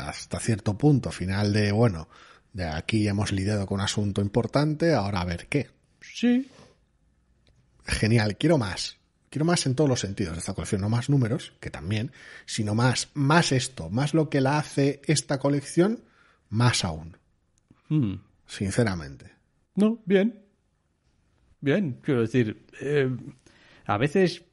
hasta cierto punto, final de, bueno, de aquí ya hemos lidiado con un asunto importante, ahora a ver qué. Sí. Genial, quiero más en todos los sentidos de esta colección, no más números, que también, sino más esto, más lo que la hace esta colección, más aún. Sinceramente. No, bien, quiero decir, a veces,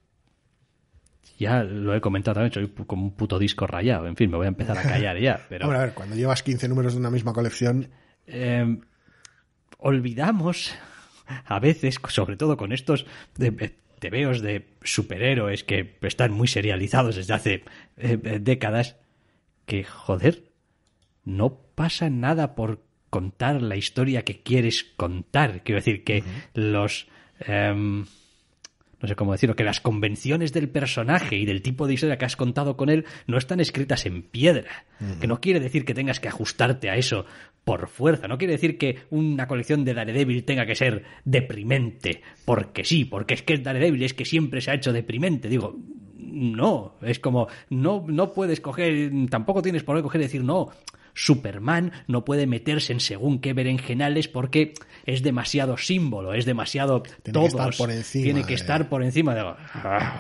ya lo he comentado también, soy como un puto disco rayado, en fin, me voy a empezar a callar ya. Pero... Bueno, a ver, cuando llevas 15 números de una misma colección... olvidamos... A veces, sobre todo con estos tebeos de superhéroes que están muy serializados desde hace décadas, que, joder, no pasa nada por contar la historia que quieres contar. Quiero decir que no sé cómo decirlo, que las convenciones del personaje y del tipo de historia que has contado con él no están escritas en piedra. Que no quiere decir que tengas que ajustarte a eso por fuerza. No quiere decir que una colección de Daredevil tenga que ser deprimente porque sí, porque es que es Daredevil, es que siempre se ha hecho deprimente. Digo, no, es como, no puedes coger, tampoco tienes por qué coger y decir, no, Superman no puede meterse en según qué berenjenales porque es demasiado símbolo, es demasiado tiene que estar por encima de...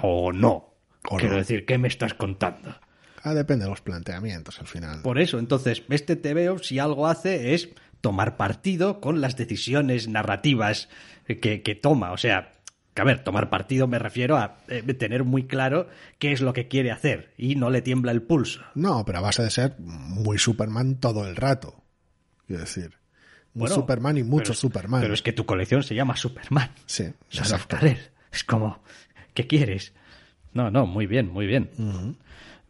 o no. Quiero decir, ¿qué me estás contando? Depende de los planteamientos al final. Por eso, entonces, este TVO, si algo hace, es tomar partido con las decisiones narrativas que toma. O sea, que a ver, tomar partido me refiero a tener muy claro qué es lo que quiere hacer y no le tiembla el pulso. No, pero a base de ser muy Superman todo el rato. Quiero decir, bueno, muy Superman y mucho Superman. Pero es que tu colección se llama Superman. Sí. Son of Kal-El. Es como, ¿qué quieres? No, muy bien. Uh-huh.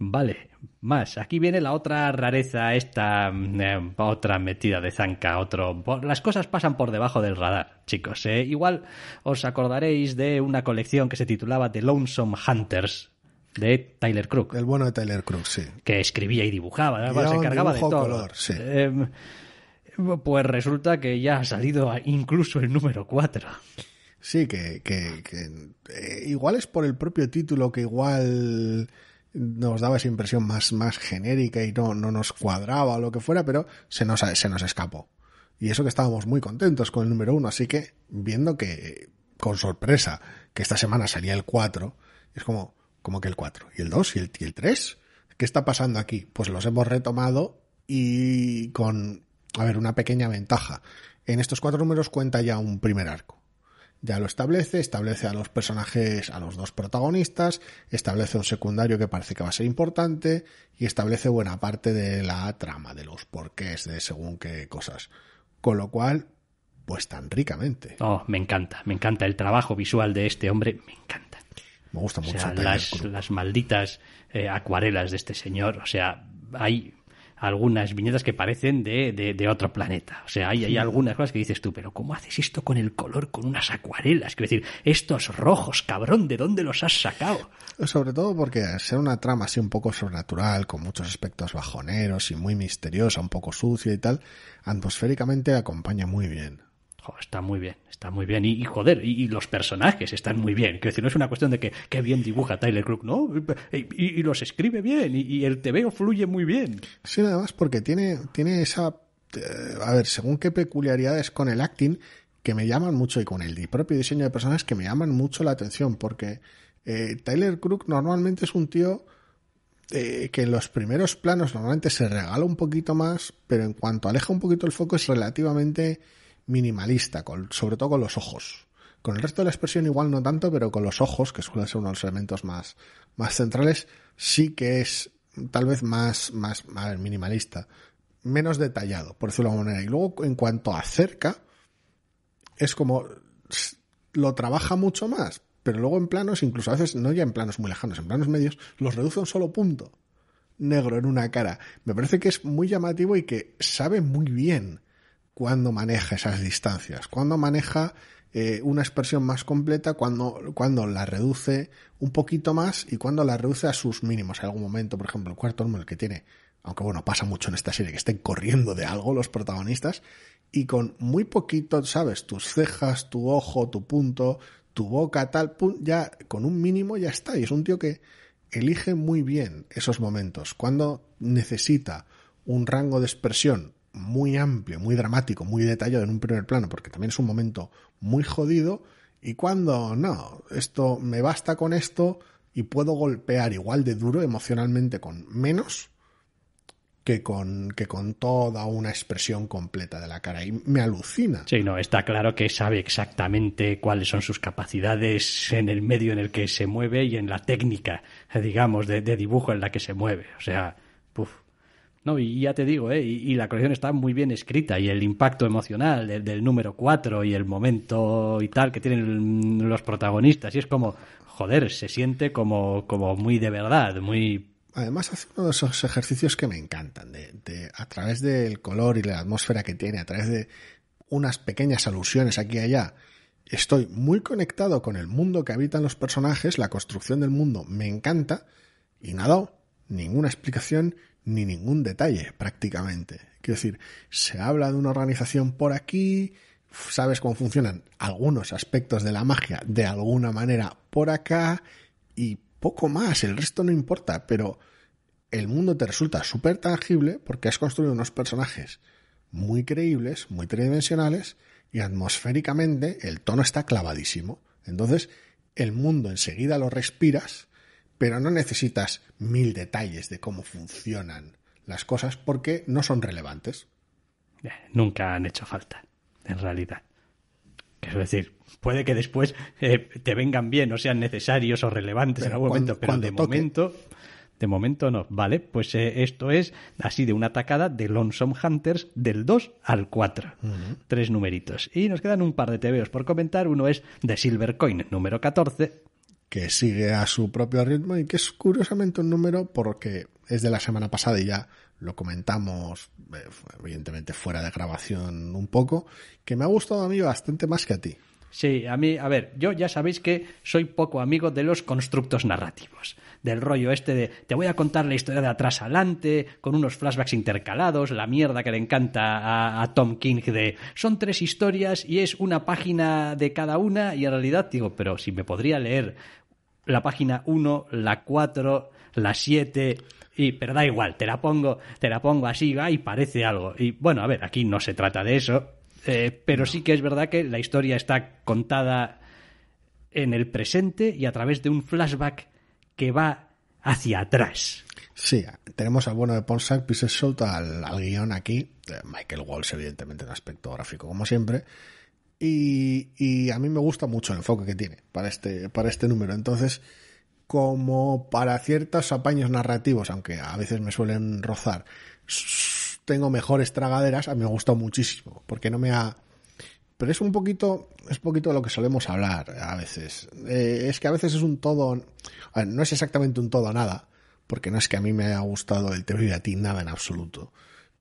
Vale, más. Aquí viene la otra rareza, esta otra metida de zanca, las cosas pasan por debajo del radar, chicos. Igual os acordaréis de una colección que se titulaba The Lonesome Hunters, de Tyler Crook. El bueno de Tyler Crook, sí. Que escribía y dibujaba, además se encargaba de todo. Color, sí. Pues resulta que ya ha salido incluso el número 4. Sí, que igual es por el propio título que igual... nos daba esa impresión más genérica y no nos cuadraba o lo que fuera, pero se nos escapó. Y eso que estábamos muy contentos con el número 1, así que viendo que, con sorpresa, que esta semana salía el 4, es como que el 4, y el 2, y el 3, ¿qué está pasando aquí? Pues los hemos retomado y con, a ver, una pequeña ventaja. En estos 4 números cuenta ya un primer arco. Ya lo establece a los personajes, a los dos protagonistas, establece un secundario que parece que va a ser importante y establece buena parte de la trama, de los porqués, de según qué cosas. Con lo cual, pues tan ricamente. Oh, me encanta el trabajo visual de este hombre, me encanta. Me gusta mucho. O sea, las malditas acuarelas de este señor, o sea, hay... algunas viñetas que parecen de otro planeta. O sea, hay algunas cosas que dices tú, pero ¿cómo haces esto con el color, con unas acuarelas? Quiero decir, estos rojos, cabrón, ¿de dónde los has sacado? Sobre todo porque al ser una trama así un poco sobrenatural, con muchos aspectos bajoneros y muy misteriosa, un poco sucia y tal, atmosféricamente acompaña muy bien. Está muy bien. Y joder, y los personajes están muy bien. Quiero decir, no es una cuestión de que qué bien dibuja Tyler Crook, ¿no? Y los escribe bien, y el tebeo fluye muy bien. Sí, nada más porque tiene esa... a ver, según qué peculiaridades con el acting que me llaman mucho y con el propio diseño de personajes que me llaman mucho la atención, porque Tyler Crook normalmente es un tío que en los primeros planos normalmente se regala un poquito más, pero en cuanto aleja un poquito el foco es relativamente... minimalista, sobre todo con los ojos. Con el resto de la expresión igual no tanto, pero con los ojos, que suelen ser uno de los elementos más centrales, sí que es tal vez más minimalista, menos detallado, por decirlo de alguna manera. Y luego, en cuanto acerca, es como lo trabaja mucho más, pero luego en planos, incluso a veces no ya en planos muy lejanos, en planos medios, los reduce a un solo punto negro en una cara. Me parece que es muy llamativo y que sabe muy bien cuándo maneja esas distancias, cuándo maneja una expresión más completa, cuando la reduce un poquito más y cuando la reduce a sus mínimos. En algún momento, por ejemplo, el cuarto número que tiene, aunque bueno, pasa mucho en esta serie que estén corriendo de algo los protagonistas y con muy poquito, ¿sabes? Tus cejas, tu ojo, tu punto, tu boca, tal, pum, ya con un mínimo ya está. Y es un tío que elige muy bien esos momentos. Cuando necesita un rango de expresión muy amplio, muy dramático, muy detallado en un primer plano, porque también es un momento muy jodido, y cuando no, esto me basta con esto y puedo golpear igual de duro emocionalmente con menos que con toda una expresión completa de la cara. Y me alucina. Sí, no, está claro que sabe exactamente cuáles son sus capacidades en el medio en el que se mueve y en la técnica, digamos, de dibujo en la que se mueve. O sea, puf. No, y ya te digo, y la colección está muy bien escrita, y el impacto emocional del número 4 y el momento y tal que tienen los protagonistas. Y es como, joder, se siente como muy de verdad, muy... Además hace uno de esos ejercicios que me encantan, de a través del color y la atmósfera que tiene, a través de unas pequeñas alusiones aquí y allá. Estoy muy conectado con el mundo que habitan los personajes, la construcción del mundo me encanta, y no ha dado ninguna explicación ni ningún detalle prácticamente. Quiero decir, se habla de una organización por aquí, sabes cómo funcionan algunos aspectos de la magia de alguna manera por acá, y poco más, el resto no importa, pero el mundo te resulta súper tangible porque has construido unos personajes muy creíbles, muy tridimensionales, y atmosféricamente el tono está clavadísimo. Entonces el mundo enseguida lo respiras, pero no necesitas 1000 detalles de cómo funcionan las cosas porque no son relevantes. Nunca han hecho falta, en realidad. Es decir, puede que después te vengan bien o sean necesarios o relevantes en algún momento, pero de momento no. Vale, pues esto es así de una tacada de Lonesome Hunters del 2 al 4. Uh-huh. 3 numeritos. Y nos quedan un par de tebeos por comentar. Uno es The Silver Coin, número 14. Que sigue a su propio ritmo y que es curiosamente un número porque es de la semana pasada y ya lo comentamos, evidentemente fuera de grabación un poco, que me ha gustado a mí bastante más que a ti. Sí, a mí, a ver, yo ya sabéis que soy poco amigo de los constructos narrativos, del rollo este de te voy a contar la historia de atrás adelante, con unos flashbacks intercalados, la mierda que le encanta a Tom King de son 3 historias y es una página de cada una, y en realidad digo, pero si me podría leer la página 1, la 4, la 7... Y, pero da igual, te la pongo así, y parece algo. Y bueno, a ver, aquí no se trata de eso, pero sí que es verdad que la historia está contada en el presente y a través de un flashback que va hacia atrás. Sí, tenemos al bueno de Paul Sack-Picenshout al guión aquí, Michael Walsh, evidentemente, en aspecto gráfico, como siempre. Y a mí me gusta mucho el enfoque que tiene para este número. Entonces, como para ciertos apaños narrativos, aunque a veces me suelen rozar, tengo mejores tragaderas, a mí me ha gustado muchísimo, porque no me ha... Pero es un poquito de lo que solemos hablar a veces. Es que a veces es un todo... A ver, no es exactamente un todo nada, porque no es que a mí me haya gustado el teoría de a ti nada en absoluto,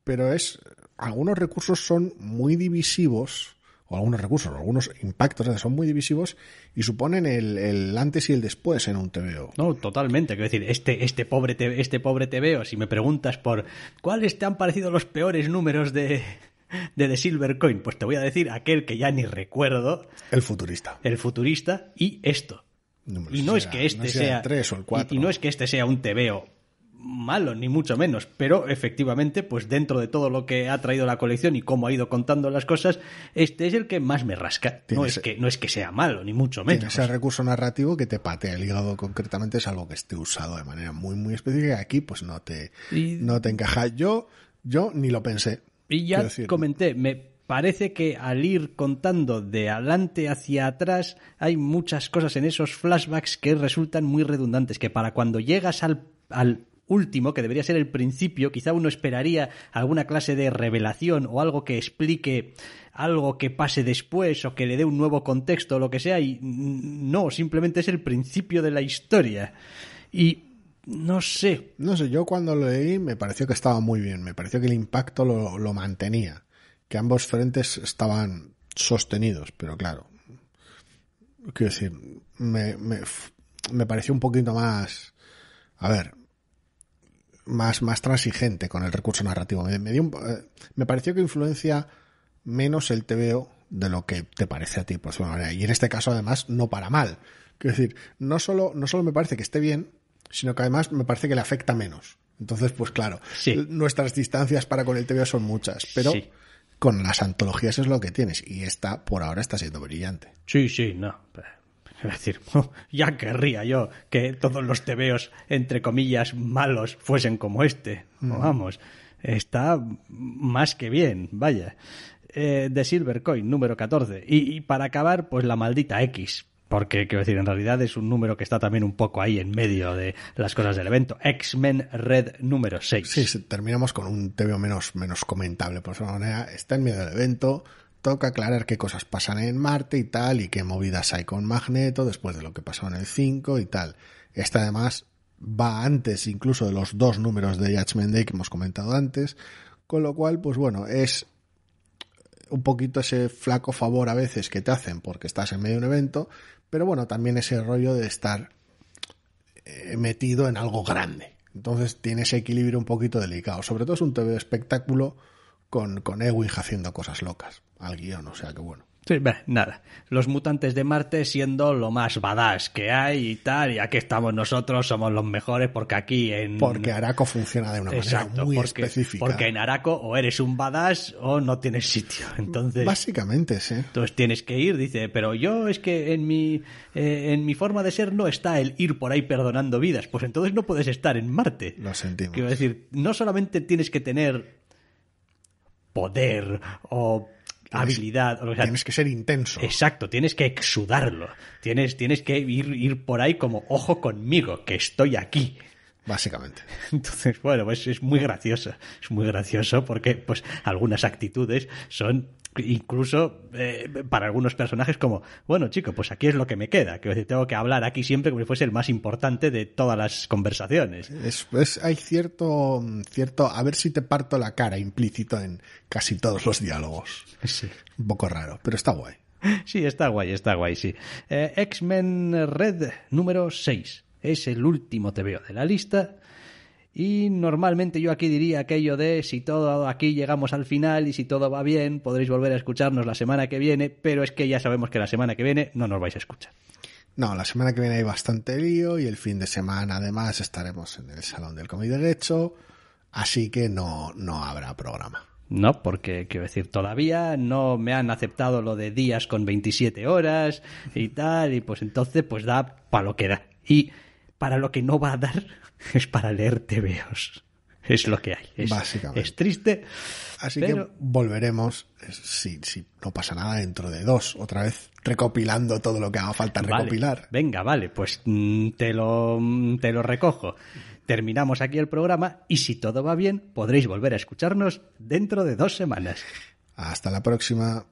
pero es... Algunos recursos son muy divisivos, o algunos impactos son muy divisivos y suponen el antes y el después en un tebeo. No, totalmente. Quiero decir, este pobre tebeo, si me preguntas por cuáles te han parecido los peores números de The Silver Coin, pues te voy a decir aquel que ya ni recuerdo. El futurista y esto. Y no es que este sea el 3 o el 4. Y no es que este sea un tebeo malo, ni mucho menos, pero efectivamente, pues dentro de todo lo que ha traído la colección y cómo ha ido contando las cosas, este es el que más me rasca. No es que sea malo, ni mucho menos. Tiene ese recurso narrativo que te patea el hígado concretamente, es algo que esté usado de manera muy, muy específica. Aquí, pues no te encaja. Yo ni lo pensé. Y ya comenté, me parece que al ir contando de adelante hacia atrás, hay muchas cosas en esos flashbacks que resultan muy redundantes, que para cuando llegas al último, que debería ser el principio, quizá uno esperaría alguna clase de revelación o algo que explique algo que pase después o que le dé un nuevo contexto o lo que sea, y no, simplemente es el principio de la historia. Y no sé, yo cuando lo leí me pareció que estaba muy bien, me pareció que el impacto lo mantenía, que ambos frentes estaban sostenidos, pero claro, quiero decir, me pareció un poquito más, a ver, más transigente con el recurso narrativo. Me pareció que influencia menos el TVO de lo que te parece a ti, por cierta manera. Y en este caso, además, no para mal. Quiero decir, no solo me parece que esté bien, sino que además me parece que le afecta menos. Entonces, pues claro, sí, nuestras distancias para con el TVO son muchas, pero sí, con las antologías es lo que tienes. Y esta, por ahora, está siendo brillante. Sí, no. Es decir, ya querría yo que todos los tebeos, entre comillas, malos fuesen como este. Vamos, está más que bien, vaya. The Silver Coin, número 14. Y para acabar, pues la maldita X. Porque, quiero decir, en realidad es un número que está también un poco ahí en medio de las cosas del evento. X-Men Red número 6. Sí, terminamos con un tebeo menos comentable, por esa manera. Está en medio del evento. Toca aclarar qué cosas pasan en Marte y tal, y qué movidas hay con Magneto después de lo que pasó en el 5 y tal. Esta además va antes incluso de los dos números de Judgment Day que hemos comentado antes, con lo cual, pues bueno, es un poquito ese flaco favor a veces que te hacen porque estás en medio de un evento, pero bueno, también ese rollo de estar metido en algo grande. Entonces tiene ese equilibrio un poquito delicado. Sobre todo es un TV espectáculo con Ewing haciendo cosas locas al guión, o sea que bueno. Sí, nada. Los mutantes de Marte siendo lo más badass que hay y tal, y aquí estamos nosotros, somos los mejores porque aquí en... Porque Araco funciona de una manera muy específica. Porque en Araco o eres un badass o no tienes sitio. Entonces, básicamente, sí. Entonces tienes que ir, dice, pero yo es que en mi forma de ser no está el ir por ahí perdonando vidas, pues entonces no puedes estar en Marte. Lo sentimos. Quiero decir, no solamente tienes que tener poder o habilidad, o lo que sea. Tienes que ser intenso. Exacto, tienes que exudarlo. Tienes que ir por ahí como ojo conmigo, que estoy aquí. Básicamente. Entonces, bueno, pues es muy gracioso. Es muy gracioso porque pues algunas actitudes son incluso para algunos personajes como, bueno, chico, pues aquí es lo que me queda. Que tengo que hablar aquí siempre como si fuese el más importante de todas las conversaciones. Hay cierto, a ver si te parto la cara implícito en casi todos los diálogos. Sí. Un poco raro, pero está guay. Sí, está guay, sí. X-Men Red número 6. Es el último TVO de la lista y normalmente yo aquí diría aquello de si todo aquí llegamos al final y si todo va bien podréis volver a escucharnos la semana que viene, pero es que ya sabemos que la semana que viene no nos vais a escuchar. No, la semana que viene hay bastante lío y el fin de semana además estaremos en el Salón del Cómic de Getxo, así que no habrá programa. No, porque, quiero decir, todavía no me han aceptado lo de días con 27 horas y tal, y pues entonces pues da pa' lo que da. Y para lo que no va a dar es para leer tebeos. Es lo que hay. Básicamente. Es triste. Así que volveremos, si no pasa nada, dentro de dos, otra vez recopilando todo lo que haga falta recopilar. Vale, venga, vale, pues te lo recojo. Terminamos aquí el programa y si todo va bien podréis volver a escucharnos dentro de 2 semanas. Hasta la próxima.